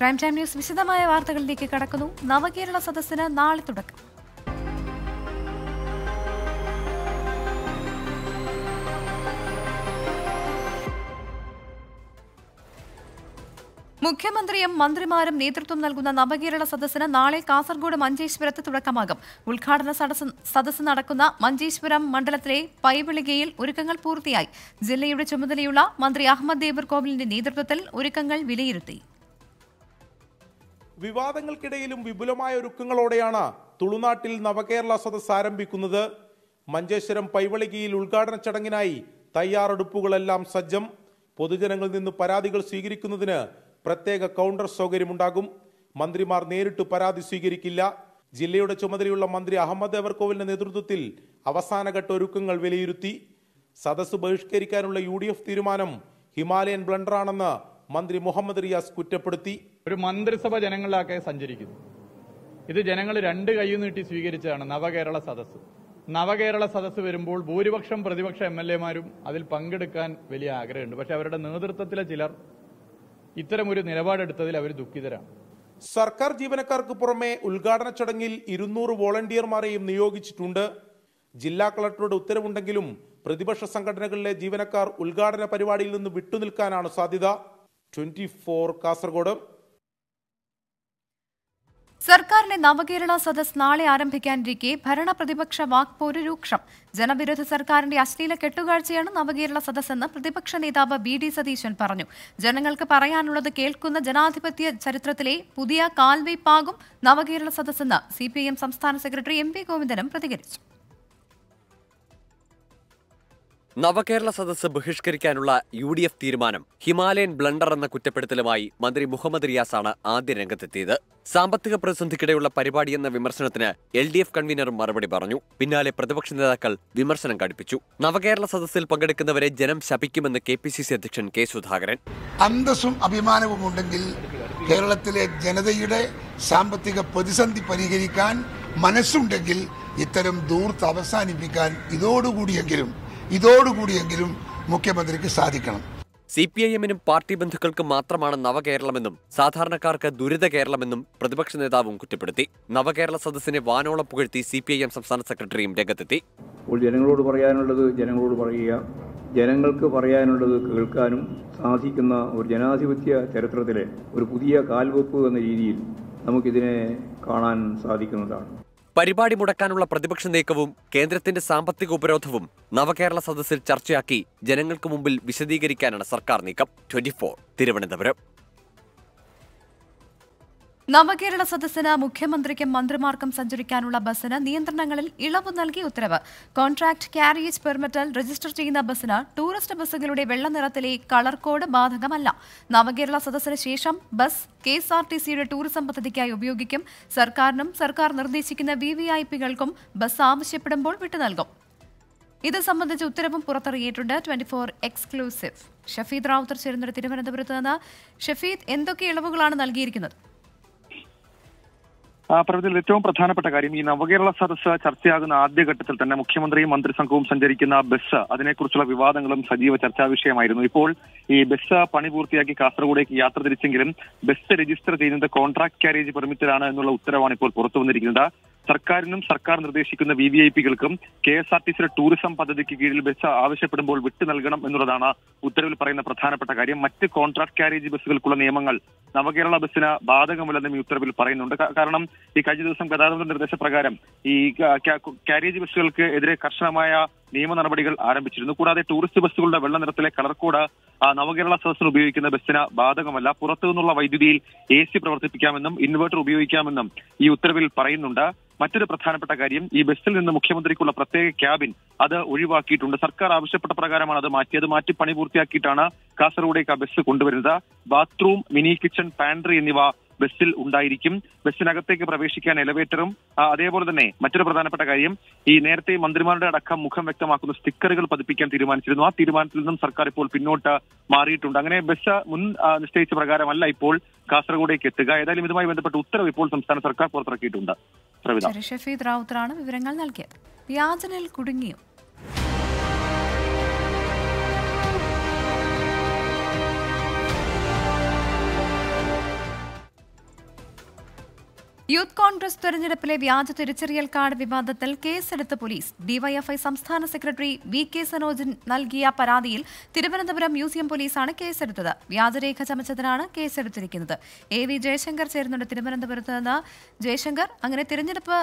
Prime Time News വിശദമായ വാർത്തകളിലേക്ക് കടക്കുന്നു. നവകേരള സദസ്സിന് നാളെ തുടക്കം. മുഖ്യമന്ത്രിയും മന്ത്രിമാരും നേതൃത്വം നൽകുന്ന നവകേരള സദസ്സിന് നാളെ കാസർഗോഡ് മഞ്ചേശ്വരത്ത് തുടക്കമാകും. ഉദ്ഘാടന സദസ്സ് നടക്കുന്ന മഞ്ചേശ്വരം മണ്ഡലത്തിലെ പൈവിളികയിൽ ഒരുക്കങ്ങൾ പൂർത്തിയായി. ജില്ലയുടെ ചുമതലയുള്ള മന്ത്രി അഹമ്മദ് ദേവർകോവിലിന്റെ നേതൃത്വത്തിൽ ഒരുക്കങ്ങൾ വിലയിരുത്തി. വിവാദങ്ങൾക്കിടയിലും വിപുലമായ ഒരുക്കങ്ങളോടെയാണ് തുളുനാട്ടിൽ നവകേരള സദസ്സ് ആരംഭിക്കുന്നത്. മഞ്ചേശ്വരം പൈവളികയിൽ ഉദ്ഘാടന ചടങ്ങിനായി തയ്യാറെടുപ്പുകളെല്ലാം സജ്ജം. പൊതുജനങ്ങളിൽ നിന്ന് പരാതികൾ സ്വീകരിക്കുന്നതിന് പ്രത്യേക കൗണ്ടർ സൗകര്യമുണ്ടാകും. മന്ത്രിമാർ നേരിട്ട് പരാതി സ്വീകരിക്കില്ല. ജില്ലയുടെ ചുമതലയുള്ള മന്ത്രി അഹമ്മദ് ദേവർകോവിലിന്റെ നേതൃത്വത്തിൽ അവസാനഘട്ട ഒരുക്കങ്ങൾ വിലയിരുത്തി. സദസ്സ് ബഹിഷ്കരിക്കാനുള്ള യുഡിഎഫ് തീരുമാനം ഹിമാലയൻ ബ്ലണ്ടറാണെന്ന് മന്ത്രി മുഹമ്മദ് റിയാസ് കുറ്റപ്പെടുത്തി. ഒരു മന്ത്രിസഭ ജനങ്ങളിലാകെ സഞ്ചരിക്കുന്നു. ഇത് ജനങ്ങൾ രണ്ട് കൈ നീട്ടി സ്വീകരിച്ചതാണ് നവകേരള സദസ്സ്. നവകേരള സദസ്സ് വരുമ്പോൾ ഭൂരിപക്ഷം പ്രതിപക്ഷ എംഎൽഎമാരും അതിൽ പങ്കെടുക്കാൻ വലിയ ആഗ്രഹമുണ്ട്. പക്ഷെ അവരുടെ നേതൃത്വത്തിലെ ചിലർ ഇത്തരമൊരു നിലപാടെടുത്തതിൽ അവർ ദുഃഖിതരാണ്. സർക്കാർ ജീവനക്കാർക്ക് പുറമെ ഉദ്ഘാടന ചടങ്ങിൽ 200 വോളണ്ടിയർമാരെയും നിയോഗിച്ചിട്ടുണ്ട്. ജില്ലാ കളക്ടറുടെ ഉത്തരവുണ്ടെങ്കിലും പ്രതിപക്ഷ സംഘടനകളിലെ ജീവനക്കാർ ഉദ്ഘാടന പരിപാടിയിൽ നിന്ന് വിട്ടുനിൽക്കാനാണ് സാധ്യത. 24 കാസർഗോഡ്. സർക്കാരിന്റെ നവകേരള സദസ്സ് നാളെ ആരംഭിക്കാനിരിക്കെ ഭരണ പ്രതിപക്ഷ വാക്പോര് രൂക്ഷം. ജനവിരുദ്ധ സർക്കാരിന്റെ അശ്ലീല കെട്ടുകാഴ്ചയാണ് നവകേരള സദസ്സെന്ന് പ്രതിപക്ഷ നേതാവ് BD സതീശൻ പറഞ്ഞു. ജനങ്ങൾക്ക് പറയാനുള്ളത് കേൾക്കുന്ന ജനാധിപത്യ ചരിത്രത്തിലെ പുതിയ കാൽവെയ്പാകും നവകേരള സദസ്സെന്ന് CPIM സംസ്ഥാന സെക്രട്ടറി MP ഗോവിന്ദനും പ്രതികരിച്ചു. നവകേരള സദസ്സ് ബഹിഷ്കരിക്കാനുള്ള UDF തീരുമാനം ഹിമാലയൻ ബ്ലണ്ടർ എന്ന കുറ്റപ്പെടുത്തലുമായി മന്ത്രി മുഹമ്മദ് റിയാസാണ് ആദ്യ രംഗത്തെത്തിയത്. സാമ്പത്തിക പ്രതിസന്ധിക്കിടെയുള്ള പരിപാടിയെന്ന വിമർശനത്തിന് LDF കൺവീനർ മറുപടി പറഞ്ഞു. പിന്നാലെ പ്രതിപക്ഷ നേതാക്കൾ വിമർശനം കടുപ്പിച്ചു. നവകേരള സദസ്സിൽ പങ്കെടുക്കുന്നവരെ ജനം ശപിക്കുമെന്ന് KPCC അധ്യക്ഷൻ K സുധാകരൻ. അന്തസ്സും അഭിമാനവും ഉണ്ടെങ്കിൽ കേരളത്തിലെ ജനതയുടെ സാമ്പത്തിക പ്രതിസന്ധി പരിഹരിക്കാൻ മനസ്സുണ്ടെങ്കിൽ ഇത്തരം ദൂർത്ത് അവസാനിപ്പിക്കാൻ ഇതോടുകൂടിയെങ്കിലും മുഖ്യമന്ത്രിക്ക് സാധിക്കണം. CPIM-നും പാർട്ടി ബന്ധുക്കൾക്കും മാത്രമാണ് നവകേരളമെന്നും സാധാരണക്കാർക്ക് ദുരിത കേരളമെന്നും പ്രതിപക്ഷ നേതാവും കുറ്റപ്പെടുത്തി. നവകേരള സദസ്സിനെ വാനോളം പുകഴ്ത്തി CPIM സംസ്ഥാന സെക്രട്ടറിയും രംഗത്തെത്തി. ജനങ്ങളോട് പറയാനുള്ളത് ജനങ്ങളോട് പറയുക, ജനങ്ങൾക്ക് പറയാനുള്ളത് കേൾക്കാനും സാധിക്കുന്ന ഒരു ജനാധിപത്യ ചരിത്രത്തിലെ ഒരു പുതിയ കാൽവെപ്പ് എന്ന രീതിയിൽ നമുക്കിതിനെ കാണാൻ സാധിക്കുന്നതാണ്. പരിപാടി മുടക്കാനുള്ള പ്രതിപക്ഷ നീക്കവും കേന്ദ്രത്തിന്റെ സാമ്പത്തിക ഉപരോധവും നവകേരള സദസ്സിൽ ചർച്ചയാക്കി ജനങ്ങൾക്ക് മുമ്പിൽ വിശദീകരിക്കാനാണ് സർക്കാർ നീക്കം. 24 തിരുവനന്തപുരം. നവകേരള സദസ്സിന് മുഖ്യമന്ത്രിക്കും മന്ത്രിമാർക്കും സഞ്ചരിക്കാനുള്ള ബസ്സിന് നിയന്ത്രണങ്ങളിൽ ഇളവ് നൽകി ഉത്തരവ്. കോൺട്രാക്ട് ക്യാരിയേജ് പെർമിറ്റിൽ രജിസ്റ്റർ ചെയ്യുന്ന ബസ്സിന് ടൂറിസ്റ്റ് ബസ്സുകളുടെ വെള്ളനിറത്തിലെ കളർ കോഡ് ബാധകമല്ല. നവകേരള സദസ്സിന് ശേഷം ബസ് KSRTCയുടെ ടൂറിസം പദ്ധതിക്കായി ഉപയോഗിക്കും. സർക്കാരിനും സർക്കാർ നിർദ്ദേശിക്കുന്ന VVIPകൾക്കും ബസ് ആവശ്യപ്പെടുമ്പോൾ വിട്ടു നൽകും. ഇത് സംബന്ധിച്ച ഉത്തരവും പുറത്തിറങ്ങിയിട്ടുണ്ട്. 24 എക്സ്ക്ലൂസീവ്. ഷഫീദ് റാവുത്തർ ചേരുന്ന തിരുവനന്തപുരത്ത് നിന്ന്. ഷഫീദ്, എന്തൊക്കെ ഇളവുകളാണ് നൽകിയിരിക്കുന്നത്? പ്രവൃത്തിയിൽ ഏറ്റവും പ്രധാനപ്പെട്ട കാര്യം, ഈ നവകേരള സദസ്സ് ചർച്ചയാകുന്ന ആദ്യഘട്ടത്തിൽ തന്നെ മുഖ്യമന്ത്രിയും മന്ത്രിസംഘവും സഞ്ചരിക്കുന്ന ബസ്, അതിനെക്കുറിച്ചുള്ള വിവാദങ്ങളും സജീവ ചർച്ചാ വിഷയമായിരുന്നു. ഇപ്പോൾ ഈ ബസ് പണി പൂർത്തിയാക്കി കാസർഗോഡേക്ക് യാത്ര തിരിച്ചെങ്കിലും ബസ് രജിസ്റ്റർ ചെയ്യുന്നത് കോൺട്രാക്ട് ക്യാരേജ് പെർമിറ്റിലാണ് എന്നുള്ള ഉത്തരവാണ് ഇപ്പോൾ പുറത്തു വന്നിരിക്കുന്നത്. സർക്കാരിനും സർക്കാർ നിർദ്ദേശിക്കുന്ന VVIPകൾക്കും KSRTCയുടെ ടൂറിസം പദ്ധതിക്ക് കീഴിൽ ബസ് ആവശ്യപ്പെടുമ്പോൾ വിട്ടു നൽകണം എന്നുള്ളതാണ് ഉത്തരവിൽ പറയുന്ന പ്രധാനപ്പെട്ട കാര്യം. മറ്റ് കോൺട്രാക്ട് ക്യാരേജ് ബസ്സുകൾക്കുള്ള നിയമങ്ങൾ നവകേരള ബസ്സിന് ബാധകമല്ലെന്നും ഈ ഉത്തരവിൽ പറയുന്നുണ്ട്. കാരണം ഈ കഴിഞ്ഞ ദിവസം ഗതാഗത നിർദ്ദേശപ്രകാരം ഈ ക്യാരേജ് ബസ്സുകൾക്ക് എതിരെ കർശനമായ നിയമ നടപടികൾ ആരംഭിച്ചിരുന്നു. കൂടാതെ ടൂറിസ്റ്റ് ബസ്സുകളുടെ വെള്ള നിറത്തിലെ കളർ കോഡ് നവകേരള സദസ്സിൽ ഉപയോഗിക്കുന്ന ബസ്സിന് ബാധകമല്ല. പുറത്തു നിന്നുള്ള വൈദ്യുതിയിൽ AC പ്രവർത്തിപ്പിക്കാമെന്നും ഇൻവേർട്ടർ ഉപയോഗിക്കാമെന്നും ഈ ഉത്തരവിൽ പറയുന്നുണ്ട്. മറ്റൊരു പ്രധാനപ്പെട്ട കാര്യം, ഈ ബസ്സിൽ നിന്ന് മുഖ്യമന്ത്രിക്കുള്ള പ്രത്യേക ക്യാബിൻ അത് ഒഴിവാക്കിയിട്ടുണ്ട്. സർക്കാർ ആവശ്യപ്പെട്ട പ്രകാരമാണ് അത് മാറ്റി പണി പൂർത്തിയാക്കിയിട്ടാണ് കാസർഗോഡേക്ക് ആ ബസ് കൊണ്ടുവരുന്നത്. ബാത്റൂം, മിനി കിച്ചൺ, പാൻട്രി എന്നിവ ബസ്സിൽ ഉണ്ടായിരിക്കും. ബസ്സിനകത്തേക്ക് പ്രവേശിക്കാൻ എലവേറ്ററും അതേപോലെ തന്നെ മറ്റൊരു പ്രധാനപ്പെട്ട കാര്യം, ഈ നേരത്തെ മന്ത്രിമാരുടെ അടക്കം മുഖം വ്യക്തമാക്കുന്ന സ്റ്റിക്കറുകൾ പതിപ്പിക്കാൻ തീരുമാനിച്ചിരുന്നു. ആ തീരുമാനത്തിൽ നിന്നും സർക്കാർ ഇപ്പോൾ പിന്നോട്ട് മാറിയിട്ടുണ്ട്. അങ്ങനെ ബസ് മുൻ നിശ്ചയിച്ച പ്രകാരമല്ല ഇപ്പോൾ കാസർഗോഡേക്ക് എത്തുക. ഏതായാലും ഇതുമായി ബന്ധപ്പെട്ട ഉത്തരവ് ഇപ്പോൾ സംസ്ഥാന സർക്കാർ പുറത്തിറക്കിയിട്ടുണ്ട്. ഷഫീദ് റാവുത്തറാണ് വിവരങ്ങൾ നൽകിയത്. വ്യാജനിൽ കുടുങ്ങിയോ? യൂത്ത് കോൺഗ്രസ് തെരഞ്ഞെടുപ്പിലെ വ്യാജ തിരിച്ചറിയൽ കാർഡ് വിവാദത്തിൽ കേസെടുത്ത പോലീസ് ഡിവൈഎഫ്ഐ സംസ്ഥാന സെക്രട്ടറി വി കെ സനോജൻ നൽകിയ പരാതിയിൽ തിരുവനന്തപുരം മ്യൂസിയം പോലീസാണ് കേസെടുത്തത്. വ്യാജരേഖ ചമച്ചതിനാണ് കേസെടുത്തിരിക്കുന്നത്. എ വി ജയശങ്കർ ചേരുന്നുണ്ട് തിരുവനന്തപുരത്ത് നിന്ന്. ജയശങ്കർ, അങ്ങനെ തിരഞ്ഞെടുപ്പ്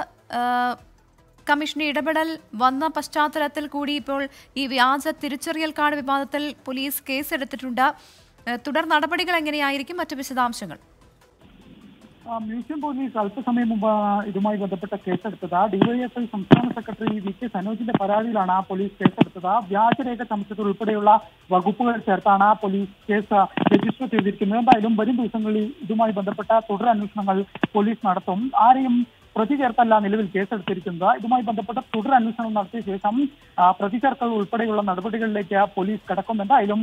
കമ്മീഷന്റെ ഇടപെടൽ വന്ന പശ്ചാത്തലത്തിൽ കൂടി ഇപ്പോൾ ഈ വ്യാജ തിരിച്ചറിയൽ കാർഡ് വിവാദത്തിൽ പോലീസ് കേസെടുത്തിട്ടുണ്ട്. തുടർ നടപടികൾ എങ്ങനെയായിരിക്കും? മറ്റു വിശദാംശങ്ങൾ. മ്യൂസിയം പോലീസ് അല്പസമയം മുമ്പ് ഇതുമായി ബന്ധപ്പെട്ട കേസെടുത്തത്. ഡിവൈഎഫ്ഐ സംസ്ഥാന സെക്രട്ടറി വി കെ സനോജിന്റെ പരാതിയിലാണ് പോലീസ് കേസെടുത്തത്. വ്യാജരേഖ ചമച്ചത് ഉൾപ്പെടെയുള്ള വകുപ്പുകൾ ചേർത്താണ് പോലീസ് കേസ് രജിസ്റ്റർ ചെയ്തിരിക്കുന്നത്. എന്തായാലും വരും ദിവസങ്ങളിൽ ഇതുമായി ബന്ധപ്പെട്ട തുടർ അന്വേഷണങ്ങൾ പോലീസ് നടത്തും. ആരെയും പ്രതി ചേർത്തല്ല നിലവിൽ കേസെടുത്തിരിക്കുന്നത്. ഇതുമായി ബന്ധപ്പെട്ട തുടർ അന്വേഷണം നടത്തിയ ശേഷം പ്രതി ചേർക്കൽ ഉൾപ്പെടെയുള്ള നടപടികളിലേക്ക് പോലീസ് കടക്കും. എന്തായാലും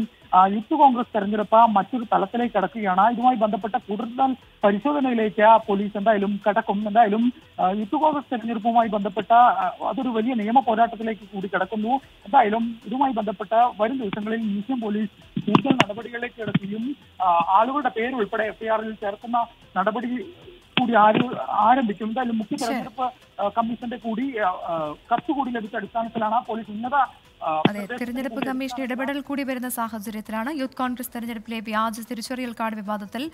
യൂത്ത് കോൺഗ്രസ് തെരഞ്ഞെടുപ്പ് മറ്റൊരു തലത്തിലേക്ക് കടക്കുകയാണ്. ഇതുമായി ബന്ധപ്പെട്ട കൂടുതൽ പരിശോധനയിലേക്ക് പോലീസ് എന്തായാലും കടക്കും. എന്തായാലും യൂത്ത് കോൺഗ്രസ് തെരഞ്ഞെടുപ്പുമായി ബന്ധപ്പെട്ട അതൊരു വലിയ നിയമ പോരാട്ടത്തിലേക്ക് കൂടി കടക്കുന്നു. എന്തായാലും ഇതുമായി ബന്ധപ്പെട്ട വരും ദിവസങ്ങളിൽ മ്യൂസിയം പോലീസ് കൂടുതൽ നടപടികളിലേക്ക് കടക്കുകയും ആളുകളുടെ പേര് ഉൾപ്പെടെ എഫ്ഐആറിൽ ചേർക്കുന്ന നടപടി കൂടി ആരംഭിക്കും. എന്തായാലും മുഖ്യ തെരഞ്ഞെടുപ്പ് കമ്മീഷന്റെ കൂടി കത്ത് കൂടി ലഭിച്ച അടിസ്ഥാനത്തിലാണ് പോലീസ് ഉന്നത തെരഞ്ഞെടുപ്പ് കമ്മീഷൻ ഇടപെടൽ കൂടി വരുന്ന സാഹചര്യത്തിലാണ് യൂത്ത് കോൺഗ്രസ് തെരഞ്ഞെടുപ്പിലെ വ്യാജ തിരിച്ചറിയൽ കാർഡ് വിവാദത്തിൽ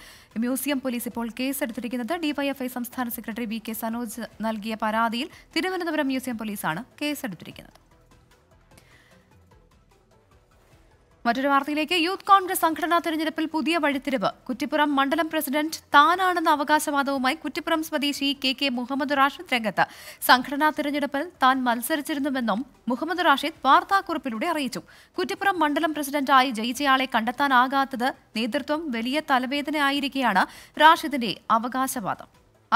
മ്യൂസിയം പോലീസ് ഇപ്പോൾ കേസെടുത്തിരിക്കുന്നത്. ഡിവൈഎഫ്ഐ സംസ്ഥാന സെക്രട്ടറി വി കെ സനോജ് നൽകിയ പരാതിയിൽ തിരുവനന്തപുരം മ്യൂസിയം പോലീസാണ് കേസെടുത്തിരിക്കുന്നത്. മറ്റൊരു വാർത്തയിലേക്ക്. യൂത്ത് കോൺഗ്രസ് സംഘടനാ തെരഞ്ഞെടുപ്പിൽ പുതിയ വഴിത്തിരിവ്. കുറ്റിപ്പുറം മണ്ഡലം പ്രസിഡന്റ് താനാണെന്ന അവകാശവാദവുമായി കുറ്റിപ്പുറം സ്വദേശി കെ കെ മുഹമ്മദ് റാഷിദ് രംഗത്ത്. സംഘടനാ തെരഞ്ഞെടുപ്പിൽ താൻ മത്സരിച്ചിരുന്നുവെന്നും മുഹമ്മദ് റാഷിദ് വാർത്താക്കുറിപ്പിലൂടെ അറിയിച്ചു. കുറ്റിപ്പുറം മണ്ഡലം പ്രസിഡന്റായി ജയിച്ചയാളെ കണ്ടെത്താനാകാത്തത് നേതൃത്വം വലിയ തലവേദനയായിരിക്കെയാണ് റാഷിദിന്റെ അവകാശവാദം.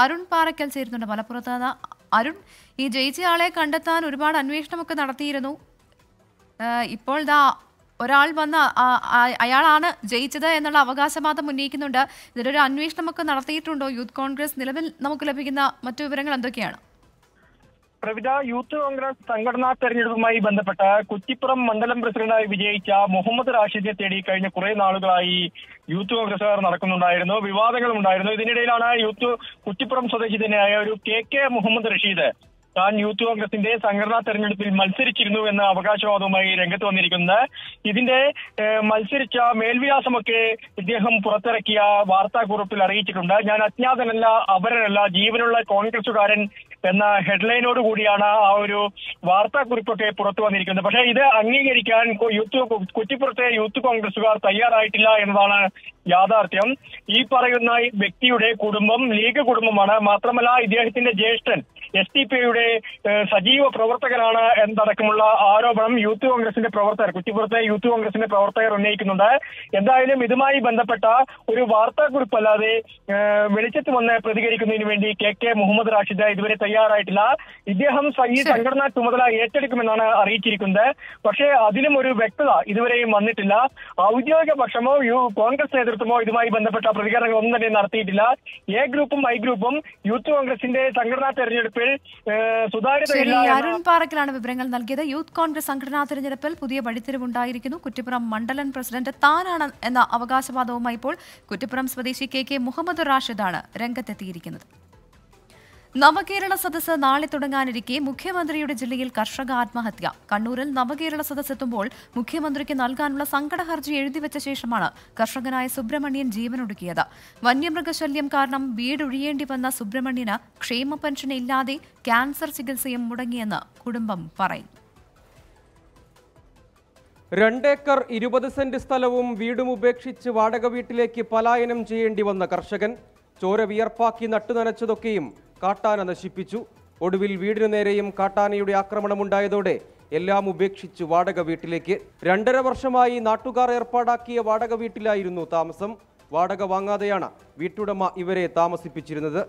അരുൺ പാറയ്ക്കൽ ചേരുന്നുണ്ട് മലപ്പുറത്ത് നിന്ന്. അരുൺ, ഈ ജയിച്ചയാളെ കണ്ടെത്താൻ ഒരുപാട് അന്വേഷണമൊക്കെ നടത്തിയിരുന്നു. ഇപ്പോൾ ഒരാൾ വന്ന് അയാളാണ് ജയിച്ചത് എന്നുള്ള അവകാശവാദം ഉന്നയിക്കുന്നുണ്ട്. ഇതിലൊരു അന്വേഷണമൊക്കെ നടത്തിയിട്ടുണ്ടോ യൂത്ത് കോൺഗ്രസ്? നിലവിൽ നമുക്ക് ലഭിക്കുന്ന മറ്റു വിവരങ്ങൾ എന്തൊക്കെയാണ്? പ്രവിധ, യൂത്ത് കോൺഗ്രസ് സംഘടനാ തെരഞ്ഞെടുപ്പുമായി ബന്ധപ്പെട്ട് കുറ്റിപ്പുറം മണ്ഡലം പ്രസിഡന്റായി വിജയിച്ച മുഹമ്മദ് റാഷിദിനെ തേടി കഴിഞ്ഞ കുറെ നാളുകളായി യൂത്ത് കോൺഗ്രസുകാർ നടക്കുന്നുണ്ടായിരുന്നു. വിവാദങ്ങളുണ്ടായിരുന്നു. ഇതിനിടയിലാണ് കുറ്റിപ്പുറം സ്വദേശി തന്നെയായ ഒരു കെ കെ മുഹമ്മദ് റഷീദ് താൻ യൂത്ത് കോൺഗ്രസിന്റെ സംഘടനാ തെരഞ്ഞെടുപ്പിൽ മത്സരിച്ചിരുന്നു എന്ന അവകാശവാദവുമായി രംഗത്ത് വന്നിരിക്കുന്നത്. ഇതിന്റെ മത്സരിച്ച മേൽവിലാസമൊക്കെ ഇദ്ദേഹം പുറത്തിറക്കിയ വാർത്താക്കുറിപ്പിൽ അറിയിച്ചിട്ടുണ്ട്. ഞാൻ അജ്ഞാതനല്ല, അപരനല്ല, ജീവനുള്ള കോൺഗ്രസുകാരൻ എന്ന ഹെഡ്ലൈനോട് കൂടിയാണ് ആ ഒരു വാർത്താക്കുറിപ്പൊക്കെ പുറത്തു വന്നിരിക്കുന്നത്. പക്ഷേ ഇത് അംഗീകരിക്കാൻ കുറ്റിപ്പുറത്തെ യൂത്ത് കോൺഗ്രസുകാർ തയ്യാറായിട്ടില്ല എന്നതാണ് യാഥാർത്ഥ്യം. ഈ പറയുന്ന വ്യക്തിയുടെ കുടുംബം ലീഗ് കുടുംബമാണ്. മാത്രമല്ല ഇദ്ദേഹത്തിന്റെ ജ്യേഷ്ഠൻ SDPIയുടെ സജീവ പ്രവർത്തകനാണ് എന്നതടക്കമുള്ള ആരോപണം യൂത്ത് കോൺഗ്രസിന്റെ പ്രവർത്തകർ, കുറ്റിപ്പുറത്തെ യൂത്ത് കോൺഗ്രസിന്റെ പ്രവർത്തകർ ഉന്നയിക്കുന്നുണ്ട്. എന്തായാലും ഇതുമായി ബന്ധപ്പെട്ട ഒരു വാർത്താക്കുറിപ്പ് അല്ലാതെ വെളിച്ചത്ത് വന്ന് പ്രതികരിക്കുന്നതിന് വേണ്ടി കെ കെ മുഹമ്മദ് റാഷിദ് ഇതുവരെ തയ്യാറായിട്ടില്ല. ഇദ്ദേഹം ഈ സംഘടനാ ചുമതല ഏറ്റെടുക്കുമെന്നാണ് അറിയിച്ചിരിക്കുന്നത്. പക്ഷേ അതിലും ഒരു വ്യക്തത ഇതുവരെയും വന്നിട്ടില്ല. ഔദ്യോഗിക പക്ഷമോ കോൺഗ്രസ് നേതൃത്വമോ ഇതുമായി ബന്ധപ്പെട്ട പ്രതികരണങ്ങളൊന്നും തന്നെ നടത്തിയിട്ടില്ല. എ ഗ്രൂപ്പും ഐ ഗ്രൂപ്പും യൂത്ത് കോൺഗ്രസിന്റെ സംഘടനാ തെരഞ്ഞെടുപ്പിൽ അരുൺ പാറക്കലാണ് വിവരങ്ങൾ നൽകിയത്. യൂത്ത് കോൺഗ്രസ് സംഘടനാ തെരഞ്ഞെടുപ്പിൽ പുതിയ വഴിത്തിരിവുണ്ടായിരിക്കുന്നു. കുറ്റിപ്പുറം മണ്ഡലം പ്രസിഡന്റ് താനാണ് എന്ന അവകാശവാദവുമായി ഇപ്പോൾ കുറ്റിപ്പുറം സ്വദേശി കെ കെ മുഹമ്മദ് റാഷിദാണ് രംഗത്തെത്തിയിരിക്കുന്നത്. നവകേരള സദസ്സ് നാളെ തുടങ്ങാനിരിക്കെ മുഖ്യമന്ത്രിയുടെ ജില്ലയിൽ കർഷക ആത്മഹത്യ. കണ്ണൂരിൽ നവകേരള സദസ്സെത്തുമ്പോൾ മുഖ്യമന്ത്രിക്ക് നൽകാനുള്ള സങ്കടഹർജി എഴുതിവെച്ച ശേഷമാണ് കർഷകനായ സുബ്രഹ്മണ്യൻ ജീവനൊടുക്കിയത്. വന്യമൃഗശല്യം കാരണം വീടൊഴിയേണ്ടി വന്ന സുബ്രഹ്മണ്യന് ക്ഷേമ പെൻഷൻ ഇല്ലാതെ ക്യാൻസർ ചികിത്സയും മുടങ്ങിയെന്ന് കുടുംബം പറയുന്നു. 2 ഏക്കർ 20 സെന്റ് സ്ഥലവും വീടും ഉപേക്ഷിച്ച് വാടക വീട്ടിലേക്ക് പലായനം ചെയ്യേണ്ടി വന്ന കർഷകൻ ചോര വിയർപ്പാക്കി നട്ടുനനച്ചതൊക്കെയും കാട്ടാന നശിപ്പിച്ചു. ഒടുവിൽ വീടിനു നേരെയും കാട്ടാനയുടെ ആക്രമണമുണ്ടായതോടെ എല്ലാം ഉപേക്ഷിച്ച് വാടക വീട്ടിലേക്ക്. 2.5 വർഷമായി നാട്ടുകാർ ഏർപ്പാടാക്കിയ വാടക വീട്ടിലായിരുന്നു താമസം. വാടക വാങ്ങാതെയാണ് വീട്ടുടമ ഇവരെ താമസിപ്പിച്ചിരുന്നത്.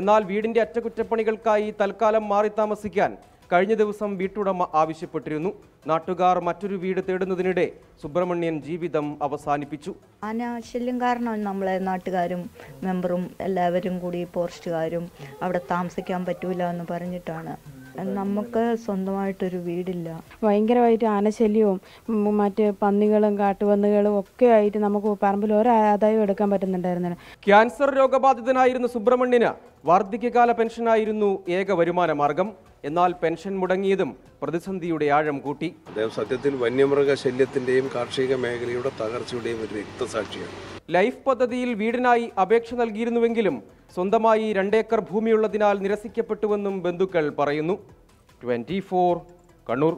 എന്നാൽ വീടിന്റെ അറ്റകുറ്റപ്പണികൾക്കായി തൽക്കാലം മാറി താമസിക്കാൻ കഴിഞ്ഞ ദിവസം വീട്ടുടമ ആവശ്യപ്പെട്ടിരുന്നു. നാട്ടുകാർ മറ്റൊരു വീട് തേടുന്നതിനിടെ സുബ്രഹ്മണ്യൻ ജീവിതം അവസാനിപ്പിച്ചു. ആനശല്യം കാരണം നമ്മളെ നാട്ടുകാരും മെമ്പറും എല്ലാവരും കൂടി ഫോറസ്റ്റുകാരും അവിടെ താമസിക്കാൻ പറ്റൂല എന്ന് പറഞ്ഞിട്ടാണ് നമുക്ക് സ്വന്തമായിട്ടൊരു വീടില്ല. ഭയങ്കരമായിട്ട് ആനശല്യവും മറ്റ് പന്നികളും കാട്ടുപന്നികളും ഒക്കെ ആയിട്ട് നമുക്ക് പറമ്പിൽ ഒരാദായം എടുക്കാൻ പറ്റുന്നുണ്ടായിരുന്നില്ല. ക്യാൻസർ രോഗബാധിതനായിരുന്ന സുബ്രഹ്മണ്യന് വാർദ്ധക്യകാല പെൻഷനായിരുന്നു ഏക വരുമാന മാർഗം. എന്നാൽ പെൻഷൻ മുടങ്ങിയതും പ്രതിസന്ധിയുടെ ആഴം കൂട്ടി. അദ്ദേഹം സത്യത്തിൽ വന്യമൃഗ ശല്യത്തിന്റെയും കാർഷിക മേഖലയുടെ തകർച്ചയുടെയും ഒരു രക്തസാക്ഷിയാണ്. ലൈഫ് പദ്ധതിയിൽ വീടിനായി അപേക്ഷ നൽകിയിരുന്നുവെങ്കിലും സ്വന്തമായി 2 ഏക്കർ ഭൂമിയുള്ളതിനാൽ നിരസിക്കപ്പെട്ടുവെന്നും ബന്ധുക്കൾ പറയുന്നു. 24 കണ്ണൂർ.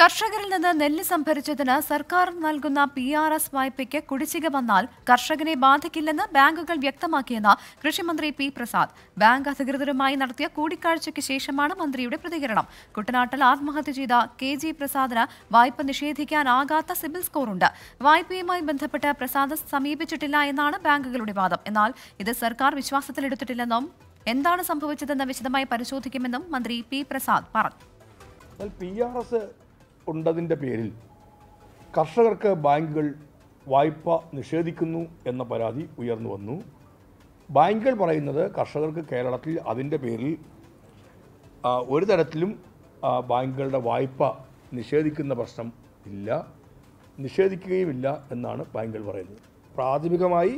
കർഷകരിൽ നിന്ന് നെല്ല് സംഭരിച്ചതിന് സർക്കാർ നൽകുന്ന PRS വായ്പയ്ക്ക് കുടിശ്ശിക വന്നാൽ കർഷകനെ ബാധിക്കില്ലെന്ന് ബാങ്കുകൾ വ്യക്തമാക്കിയെന്ന് കൃഷിമന്ത്രി P. പ്രസാദ് ബാങ്ക് അധികൃതരുമായി നടത്തിയ കൂടിക്കാഴ്ചയ്ക്ക് ശേഷമാണ് മന്ത്രിയുടെ പ്രതികരണം. കുട്ടനാട്ടിൽ ആത്മഹത്യ ചെയ്ത KG. പ്രസാദിന് വായ്പ നിഷേധിക്കാനാകാത്ത സിബിൽ സ്കോറുണ്ട്. വായ്പയുമായി ബന്ധപ്പെട്ട് പ്രസാദ് സമീപിച്ചിട്ടില്ല എന്നാണ് ബാങ്കുകളുടെ വാദം. എന്നാൽ ഇത് സർക്കാർ വിശ്വാസത്തിലെടുത്തിട്ടില്ലെന്നും എന്താണ് സംഭവിച്ചതെന്ന് വിശദമായി പരിശോധിക്കുമെന്നും മന്ത്രി P. പ്രസാദ് പറഞ്ഞു. ഉണ്ടതിൻ്റെ പേരിൽ കർഷകർക്ക് ബാങ്കുകൾ വായ്പ നിഷേധിക്കുന്നു എന്ന പരാതി ഉയർന്നു വന്നു. ബാങ്കുകൾ പറയുന്നത് കർഷകർക്ക് കേരളത്തിൽ അതിൻ്റെ പേരിൽ ഒരു തരത്തിലും ബാങ്കുകളുടെ വായ്പ നിഷേധിക്കുന്ന പ്രശ്നം ഇല്ല, നിഷേധിക്കുകയുമില്ല എന്നാണ് ബാങ്കുകൾ പറയുന്നത്. പ്രാഥമികമായി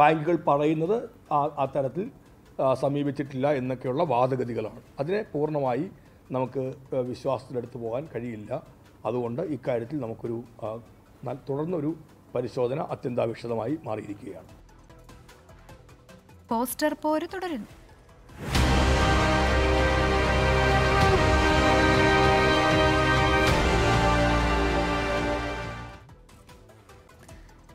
ബാങ്കുകൾ പറയുന്നത് ആ തരത്തിൽ സമീപിച്ചിട്ടില്ല എന്നൊക്കെയുള്ള വാദഗതികളാണ്. അതിനെ പൂർണ്ണമായി നമുക്ക് വിശ്വാസത്തിലെടുത്ത് പോകാൻ കഴിയില്ല. അതുകൊണ്ട് ഇക്കാര്യത്തിൽ നമുക്കൊരു തുടർന്നൊരു പരിശോധന അത്യന്താപേക്ഷിതമായി മാറിയിരിക്കുകയാണ്. പോസ്റ്റർ പോര് തുടരുന്നു.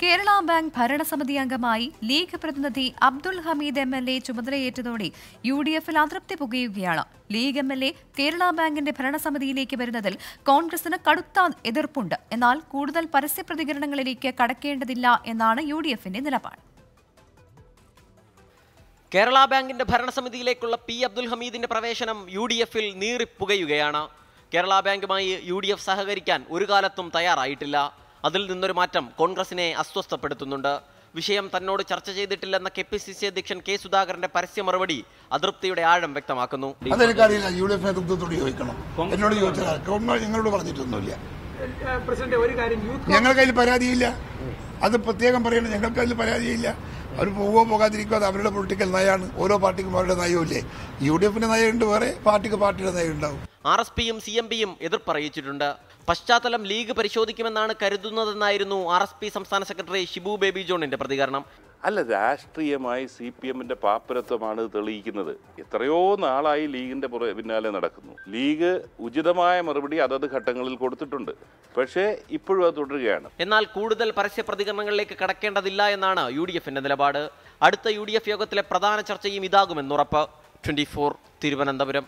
കേരള ബാങ്ക് ഭരണസമിതി അംഗമായി ലീഗ് പ്രതിനിധി അബ്ദുൽ ഹമീദ് MLA ചുമതലയേറ്റതോടെ UDF അതൃപ്തി പുകയുകയാണ്. ലീഗ് MLA കേരള ബാങ്കിന്റെ ഭരണസമിതിയിലേക്ക് വരുന്നതിൽ കോൺഗ്രസിന് കടുത്ത എതിർപ്പുണ്ട്. എന്നാൽ കൂടുതൽ പരസ്യ പ്രതികരണങ്ങളിലേക്ക് കടക്കേണ്ടതില്ല എന്നാണ് UDFന്റെ നിലപാട്. കേരള ബാങ്കിന്റെ ഭരണസമിതിയിലേക്കുള്ള P. അബ്ദുൽ ഹമീദിന്റെ പ്രവേശനം UDFൽ നീറിപ്പുകയുകയാണ്. കേരള ബാങ്കുമായി UDF സഹകരിക്കാൻ ഒരു കാലത്തും തയ്യാറായിട്ടില്ല. അതിൽ നിന്നൊരു മാറ്റം കോൺഗ്രസിനെ അസ്വസ്ഥപ്പെടുത്തുന്നുണ്ട്. വിഷയം തന്നോട് ചർച്ച ചെയ്തിട്ടില്ലെന്ന KPCC അധ്യക്ഷൻ K. സുധാകരന്റെ പരസ്യ മറുപടി അതൃപ്തിയുടെ ആഴം വ്യക്തമാക്കുന്നു. ഞങ്ങൾക്കതിൽ പരാതിയില്ല, അത് പ്രത്യേകം പറയണം. ഞങ്ങൾക്ക് അതിൽ പരാതിയില്ല. അവർ പോവോ പോകാതിരിക്കുക അത് അവരുടെ പൊളിറ്റിക്കൽ നയമാണ്. ഓരോ പാർട്ടിക്കും അവരുടെ നയമില്ലേ. UDFന്റെ നയമുണ്ട്, വേറെ പാർട്ടിക്ക് പാർട്ടിയുടെ നയമുണ്ടാവും. RSPയും CMPയും എതിർപ്പറിയിച്ചിട്ടുണ്ട്. പശ്ചാത്തലം ലീഗ് പരിശോധിക്കുമെന്നാണ് കരുതുന്നതെന്നായിരുന്നു RSP സംസ്ഥാന സെക്രട്ടറി ഷിബു ബേബി ജോണിന്റെ പ്രതികരണം. അല്ല, രാഷ്ട്രീയമായി CPMന്റെ പാപ്പരത്വമാണ് തെളിയിക്കുന്നത്. എത്രയോ നാളായി ലീഗിന്റെ പിന്നാലെ നടക്കുന്നു. ലീഗ് ഉചിതമായ മറുപടി അതത് ഘട്ടങ്ങളിൽ കൊടുത്തിട്ടുണ്ട്, പക്ഷേ ഇപ്പോഴും അത് തുടരുകയാണ്. എന്നാൽ കൂടുതൽ പരസ്യ പ്രതികരണങ്ങളിലേക്ക് കടക്കേണ്ടതില്ല എന്നാണ് UDFന്റെ നിലപാട്. അടുത്ത UDF യോഗത്തിലെ പ്രധാന ചർച്ചയും ഇതാകുമെന്നുറപ്പ്. 24 തിരുവനന്തപുരം.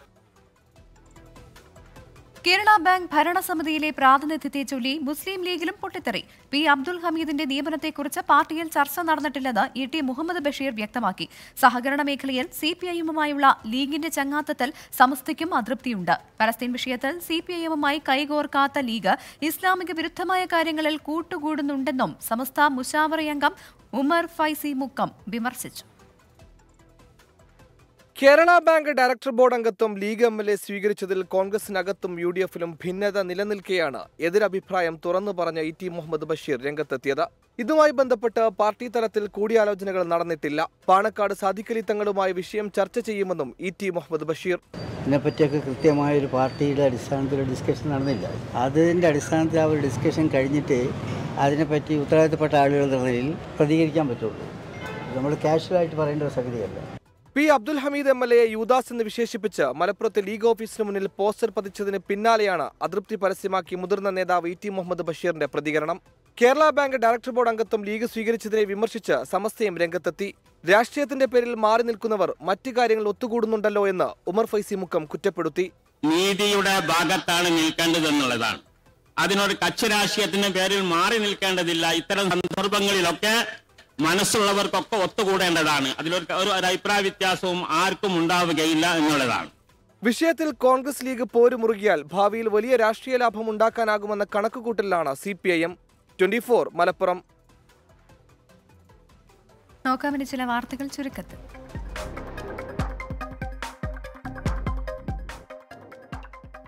കേരള ബാങ്ക് ഭരണസമിതിയിലെ പ്രാതിനിധ്യത്തെ ചൊല്ലി മുസ്ലിം ലീഗിലും പൊട്ടിത്തെറി. P. അബ്ദുൽ ഹമീദിന്റെ നിയമനത്തെക്കുറിച്ച് പാർട്ടിയിൽ ചർച്ച നടന്നിട്ടില്ലെന്ന് ET. മുഹമ്മദ് ബഷീർ വ്യക്തമാക്കി. സഹകരണ മേഖലയിൽ CPIഎമ്മുമായുള്ള ലീഗിന്റെ ചങ്ങാത്തത്തിൽ സമസ്തയ്ക്കും അതൃപ്തിയുണ്ട്. പലസ്തീൻ വിഷയത്തിൽ CPIഎമ്മുമായി കൈകോർക്കാത്ത ലീഗ് ഇസ്ലാമിക വിരുദ്ധമായ കാര്യങ്ങളിൽ കൂട്ടുകൂടുന്നുണ്ടെന്നും സമസ്ത മുശാവറയംഗം ഉമർ ഫൈസി മുക്കം വിമർശിച്ചു. കേരള ബാങ്ക് ഡയറക്ടർ ബോർഡ് അംഗത്വം ലീഗ് MLA സ്വീകരിച്ചതിൽ കോൺഗ്രസിനകത്തും UDFലും ഭിന്നത നിലനിൽക്കെയാണ് എതിരഭിപ്രായം തുറന്നു പറഞ്ഞ ET. മുഹമ്മദ് ബഷീർ രംഗത്തെത്തിയത്. ഇതുമായി ബന്ധപ്പെട്ട് പാർട്ടി തലത്തിൽ കൂടിയാലോചനകൾ നടന്നിട്ടില്ല. പാണക്കാട് സാദിഖലി തങ്ങളുമായി വിഷയം ചർച്ച ചെയ്യുമെന്നും ET. മുഹമ്മദ് ബഷീർ. ഇതിനെപ്പറ്റിയൊക്കെ കൃത്യമായ ഒരു പാർട്ടിയുടെ അടിസ്ഥാനത്തിൽ ഡിസ്കഷൻ നടന്നില്ല. അതിൻ്റെ അടിസ്ഥാനത്തിൽ ആ ഒരു ഡിസ്കഷൻ കഴിഞ്ഞിട്ട് അതിനെപ്പറ്റി ഉത്തരവാദിത്തപ്പെട്ട ആളുകളുടെ നിലയിൽ പ്രതികരിക്കാൻ പറ്റുള്ളൂ. നമ്മൾ കാഷ്വലായിട്ട് പറയേണ്ട ഒരു സംഗതിയല്ല. P. അബ്ദുൽ ഹമീദ് MLA യൂദാസ് എന്ന് വിശേഷിപ്പിച്ച് മലപ്പുറത്തെ ലീഗ് ഓഫീസിന് മുന്നിൽ പോസ്റ്റർ പതിച്ചതിന് പിന്നാലെയാണ് അതൃപ്തി പരസ്യമാക്കി മുതിർന്ന നേതാവ് ET. മുഹമ്മദ് ബഷീറിന്റെ പ്രതികരണം. കേരള ബാങ്ക് ഡയറക്ടർ ബോർഡ് അംഗത്വം ലീഗ് സ്വീകരിച്ചതിനെ വിമർശിച്ച് സമസ്തയും രംഗത്തെത്തി. രാഷ്ട്രീയത്തിന്റെ പേരിൽ മാറി നിൽക്കുന്നവർ മറ്റു കാര്യങ്ങൾ ഒത്തുകൂടുന്നുണ്ടല്ലോ എന്ന് ഉമർ ഫൈസി മുക്കം കുറ്റപ്പെടുത്തി. നീതിയുടെ ഭാഗത്താണ് നിൽക്കേണ്ടതെന്നുള്ളതാണ്. അതിനോട് കക്ഷി രാഷ്ട്രീയത്തിന്റെ പേരിൽ മാറി നിൽക്കേണ്ടതില്ല. ഇത്തരം സന്ദർഭങ്ങളിലൊക്കെ മനസ്സുള്ളവർക്കൊക്കെ ഒത്തുകൂടേണ്ടതാണ്. അതിലൊരു അഭിപ്രായ വ്യത്യാസവും ആർക്കും ഉണ്ടാവുകയില്ല എന്നുള്ളതാണ്. വിഷയത്തിൽ കോൺഗ്രസ് ലീഗ് പോര് മുറുകിയാൽ ഭാവിയിൽ വലിയ രാഷ്ട്രീയ ലാഭം ഉണ്ടാക്കാനാകുമെന്ന കണക്കുകൂട്ടലിലാണ് CPIഎം. 24 മലപ്പുറം. നോക്കാമിന് ചില വാർത്തകൾ ചുരുക്കത്തിൽ.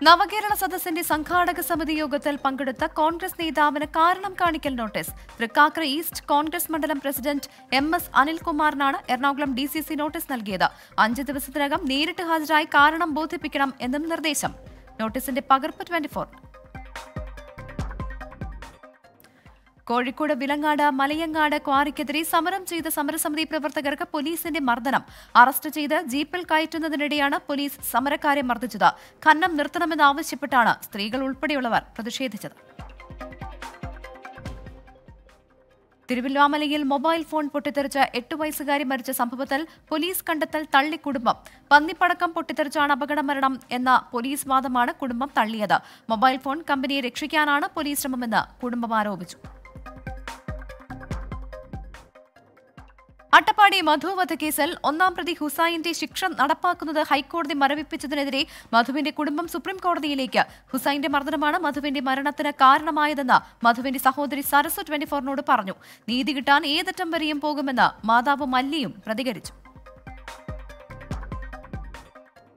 നവകേരള സദസ്സിന്റെ സംഘാടക സമിതി യോഗത്തിൽ പങ്കെടുത്ത കോൺഗ്രസ് നേതാവിന് കാരണം കാണിക്കൽ നോട്ടീസ് തൃക്കാക്കര ഈസ്റ്റ് കോൺഗ്രസ് മണ്ഡലം പ്രസിഡന്റ് എം.എസ്. അനിൽകുമാറിനാണ് എറണാകുളം ഡിസിസി നോട്ടീസ് നൽകിയത്. 5 ദിവസത്തിനകം നേരിട്ട് ഹാജരായി കാരണം ബോധിപ്പിക്കണം എന്നും നിർദ്ദേശം. നോട്ടീസിന്റെ പകർപ്പ് 24. കോഴിക്കോട് വിലങ്ങാട് മലയങ്ങാട് ക്വാറിക്കെതിരെ സമരം ചെയ്ത സമരസമിതി പ്രവർത്തകർക്ക് പോലീസിന്റെ മർദ്ദനം. അറസ്റ്റ് ചെയ്ത് ജീപ്പിൽ കയറ്റുന്നതിനിടെയാണ് പോലീസ് സമരക്കാരെ മർദ്ദിച്ചത്. ഖനനം നിർത്തണമെന്നാവശ്യപ്പെട്ടാണ് സ്ത്രീകൾ ഉൾപ്പെടെയുള്ളവർ പ്രതിഷേധിച്ചത്. തിരുവല്ലാമലയിൽ മൊബൈൽ ഫോൺ പൊട്ടിത്തെറിച്ച് 8 വയസ്സുകാരി മരിച്ച സംഭവത്തിൽ പോലീസ് കണ്ടെത്തൽ തള്ളി കുടുംബം. പന്നിപ്പടക്കം പൊട്ടിത്തെറിച്ചാണ് അപകടമരണം എന്ന പോലീസ് വാദമാണ് കുടുംബം തള്ളിയത്. മൊബൈൽ ഫോൺ കമ്പനിയെ രക്ഷിക്കാനാണ് പോലീസ് ശ്രമമെന്ന് കുടുംബം ആരോപിച്ചു. അട്ടപ്പാടി മധുവധക്കേസിൽ 1-ാം പ്രതി ഹുസൈന്റെ ശിക്ഷ നടപ്പാക്കുന്നത് ഹൈക്കോടതി മരവിപ്പിച്ചതിനെതിരെ മധുവിന്റെ കുടുംബം സുപ്രീംകോടതിയിലേക്ക്. ഹുസൈന്റെ മർദ്ദനമാണ് മധുവിന്റെ മരണത്തിന് കാരണമായതെന്ന് മധുവിന്റെ സഹോദരി സരസു 24നോട് പറഞ്ഞു. നീതി കിട്ടാൻ ഏതറ്റം വരെയും പോകുമെന്ന് മാതാവ് മല്ലിയും പ്രതികരിച്ചു.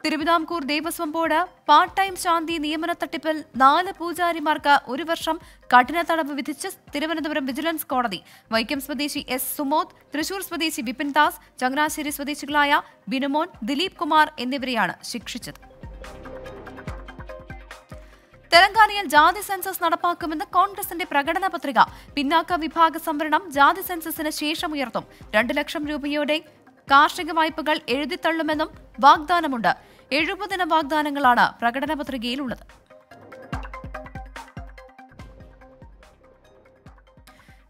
Thiruvithamkoor Devaswom board part time ശാന്തി നിയമന തട്ടിപ്പിൽ 4 പൂജാരിമാർക്ക് 1 വർഷം കഠിന തടവ് വിധിച്ച് തിരുവനന്തപുരം വിജിലൻസ് കോടതി. വൈക്കം സ്വദേശി എസ്. സുമോദ്, തൃശൂർ സ്വദേശി ബിപിൻ ദാസ്, ചങ്ങനാശ്ശേരി സ്വദേശികളായ ബിനുമോൻ, ദിലീപ് കുമാർ എന്നിവരെയാണ് ശിക്ഷിച്ചത്. തെലങ്കാനയിൽ ജാതി സെൻസസ് നടപ്പാക്കുമെന്ന് കോൺഗ്രസിന്റെ പ്രകടന പത്രിക. പിന്നാക്ക വിഭാഗ സംവരണം ജാതി സെൻസസിന് ശേഷം ഉയർത്തും. 2 ലക്ഷം രൂപയോടെ കാർഷിക വായ്പകൾ എഴുതിത്തള്ളുമെന്നും വാഗ്ദാനമുണ്ട്. 70 വാഗ്ദാനങ്ങളാണ് പ്രകടന പത്രികയിലുള്ളത്.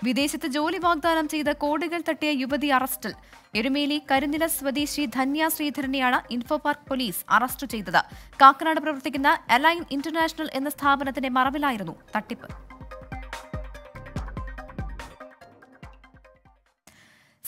വിദേശത്ത് ജോലി വാഗ്ദാനം ചെയ്ത് കോടികൾ തട്ടിയ യുവതി അറസ്റ്റിൽ. എരുമേലി കരിനില സ്വദേശി ധന്യ ശ്രീധരനെയാണ് ഇൻഫോപാർക്ക് പോലീസ് അറസ്റ്റ് ചെയ്തത്. കാക്കനാട് പ്രവർത്തിക്കുന്ന അലൈൻ ഇന്റർനാഷണൽ എന്ന സ്ഥാപനത്തിന്റെ മറവിലായിരുന്നു തട്ടിപ്പ്.